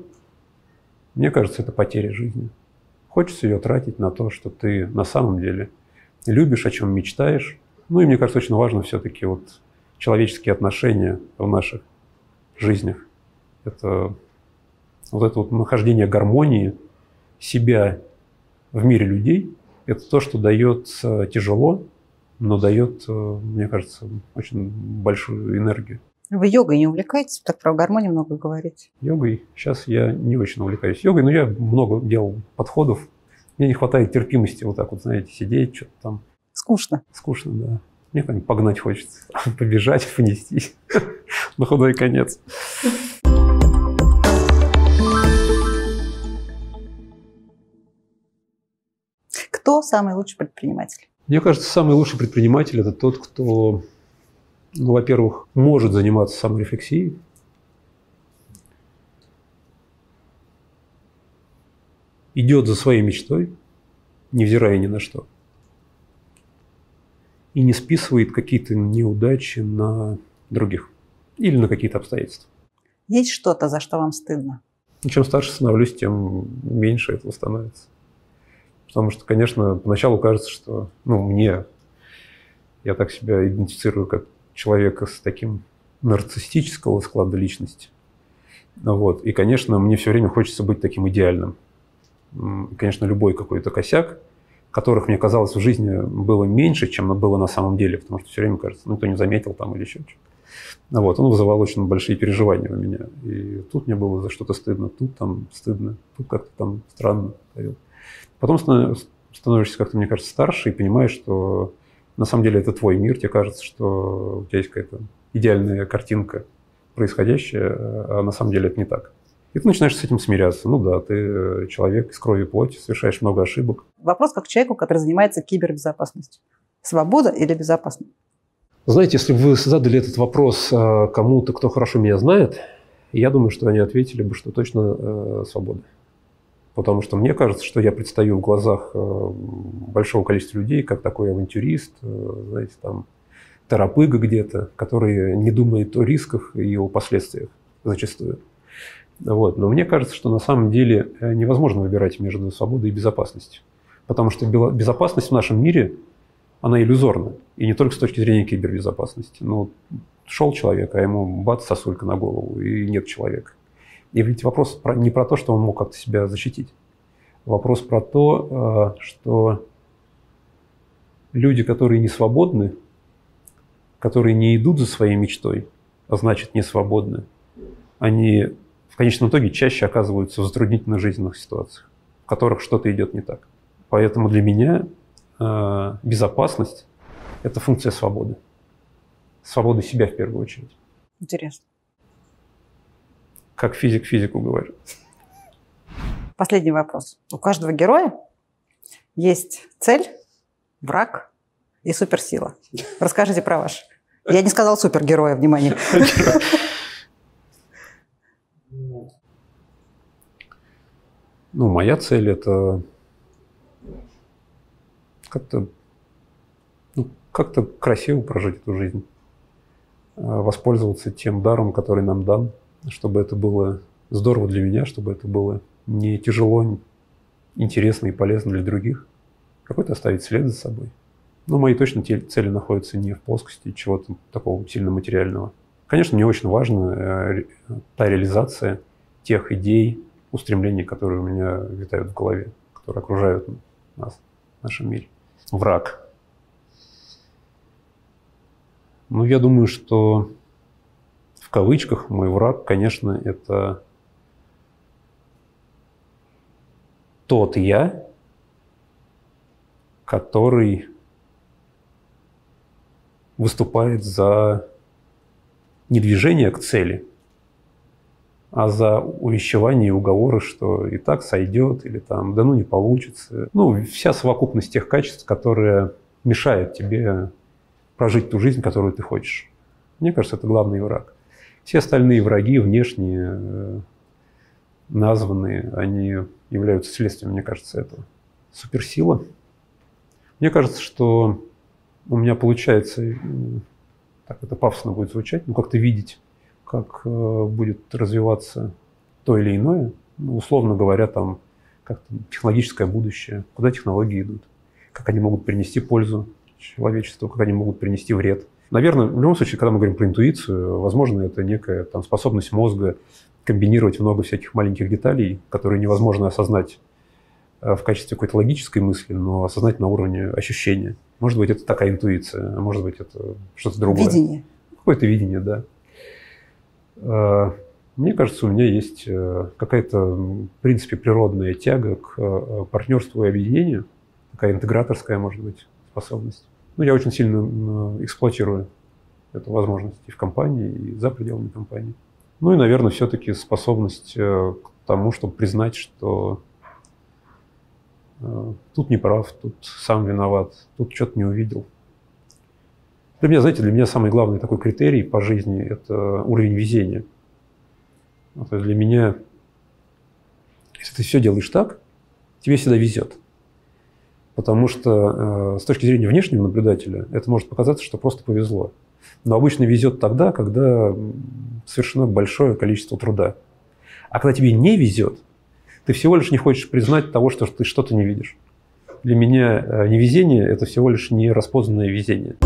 мне кажется, это потеря жизни. Хочется ее тратить на то, что ты на самом деле любишь, о чем мечтаешь. Ну и мне кажется, очень важно все-таки вот человеческие отношения в наших жизнях. Это вот это вот нахождение гармонии себя в мире людей, это то, что дает тяжело, но дает, мне кажется, очень большую энергию. Вы йогой не увлекаетесь? Так про гармонию много говорите. Йогой? Сейчас я не очень увлекаюсь йогой, но я много делал подходов. Мне не хватает терпимости вот так вот, знаете, сидеть, что-то там. Скучно? Скучно, да. Мне там погнать хочется, побежать, понестись на худой конец. Кто самый лучший предприниматель? Мне кажется, самый лучший предприниматель – это тот, кто, ну, во-первых, может заниматься саморефлексией. Идет за своей мечтой, невзирая ни на что. И не списывает какие-то неудачи на других или на какие-то обстоятельства. Есть что-то, за что вам стыдно? И чем старше становлюсь, тем меньше этого становится. Потому что, конечно, поначалу кажется, что, ну, мне, я так себя идентифицирую как человека с таким нарциссического склада личности. Вот. И, конечно, мне все время хочется быть таким идеальным. И, конечно, любой какой-то косяк, которых, мне казалось, в жизни было меньше, чем было на самом деле, потому что все время кажется, ну, кто не заметил там или еще что-то. Вот. Он вызывал очень большие переживания у меня. И тут мне было за что-то стыдно, тут там стыдно, тут как-то там странно повел. Потом становишься как-то, мне кажется, старше и понимаешь, что на самом деле это твой мир. Тебе кажется, что у тебя есть какая-то идеальная картинка происходящая, а на самом деле это не так. И ты начинаешь с этим смиряться. Ну да, ты человек из крови и плоти, совершаешь много ошибок. Вопрос как человеку, который занимается кибербезопасностью. Свобода или безопасность? Знаете, если бы вы задали этот вопрос кому-то, кто хорошо меня знает, я думаю, что они ответили бы, что точно свобода. Потому что мне кажется, что я предстаю в глазах большого количества людей как такой авантюрист, знаете, там, торопыга где-то, который не думает о рисках и о последствиях зачастую. Вот. Но мне кажется, что на самом деле невозможно выбирать между свободой и безопасностью. Потому что безопасность в нашем мире, она иллюзорна. И не только с точки зрения кибербезопасности. Но шел человек, а ему бац, сосулька на голову, и нет человека. И ведь вопрос не про то, что он мог как-то себя защитить. Вопрос про то, что люди, которые не свободны, которые не идут за своей мечтой, а значит не свободны, они в конечном итоге чаще оказываются в затруднительных жизненных ситуациях, в которых что-то идет не так. Поэтому для меня безопасность – это функция свободы. Свободы себя в первую очередь. Интересно. Как физик физику говорю. Последний вопрос. У каждого героя есть цель, враг и суперсила. Расскажите про ваш. Я не сказал супергероя, внимание. Ну, моя цель – это как-то, ну, как-то красиво прожить эту жизнь, воспользоваться тем даром, который нам дан, чтобы это было здорово для меня, чтобы это было не тяжело, интересно и полезно для других, какой-то оставить след за собой. Но мои точно цели находятся не в плоскости чего-то такого сильно материального. Конечно, мне очень важна та реализация тех идей, устремлений, которые у меня витают в голове, которые окружают нас в нашем мире. Враг. Ну, я думаю, что в кавычках мой враг, конечно, это тот я, который выступает за не движение к цели, а за увещевание и уговоры, что и так сойдет, или там, да ну не получится. Ну, вся совокупность тех качеств, которые мешают тебе прожить ту жизнь, которую ты хочешь. Мне кажется, это главный враг. Все остальные враги, внешние, названные, они являются следствием, мне кажется, этого. Суперсила. Мне кажется, что у меня получается, так это пафосно будет звучать, но как-то видеть, как будет развиваться то или иное, ну, условно говоря, там, как технологическое будущее, куда технологии идут, как они могут принести пользу человечеству, как они могут принести вред. Наверное, в любом случае, когда мы говорим про интуицию, возможно, это некая там, способность мозга комбинировать много всяких маленьких деталей, которые невозможно осознать в качестве какой-то логической мысли, но осознать на уровне ощущения. Может быть, это такая интуиция, а может быть, это что-то другое. Видение. Какое-то видение, да. Мне кажется, у меня есть какая-то, в принципе, природная тяга к партнерству и объединению, такая интеграторская, может быть, способность. Ну, я очень сильно эксплуатирую эту возможность и в компании, и за пределами компании. Ну и, наверное, все-таки способность к тому, чтобы признать, что тут не прав, тут сам виноват, тут что-то не увидел. Для меня, знаете, для меня самый главный такой критерий по жизни – это уровень везения. Вот для меня, если ты все делаешь так, тебе всегда везет. Потому что э, с точки зрения внешнего наблюдателя это может показаться, что просто повезло. Но обычно везет тогда, когда совершено большое количество труда. А когда тебе не везет, ты всего лишь не хочешь признать того, что ты что-то не видишь. Для меня невезение – это всего лишь нераспознанное везение.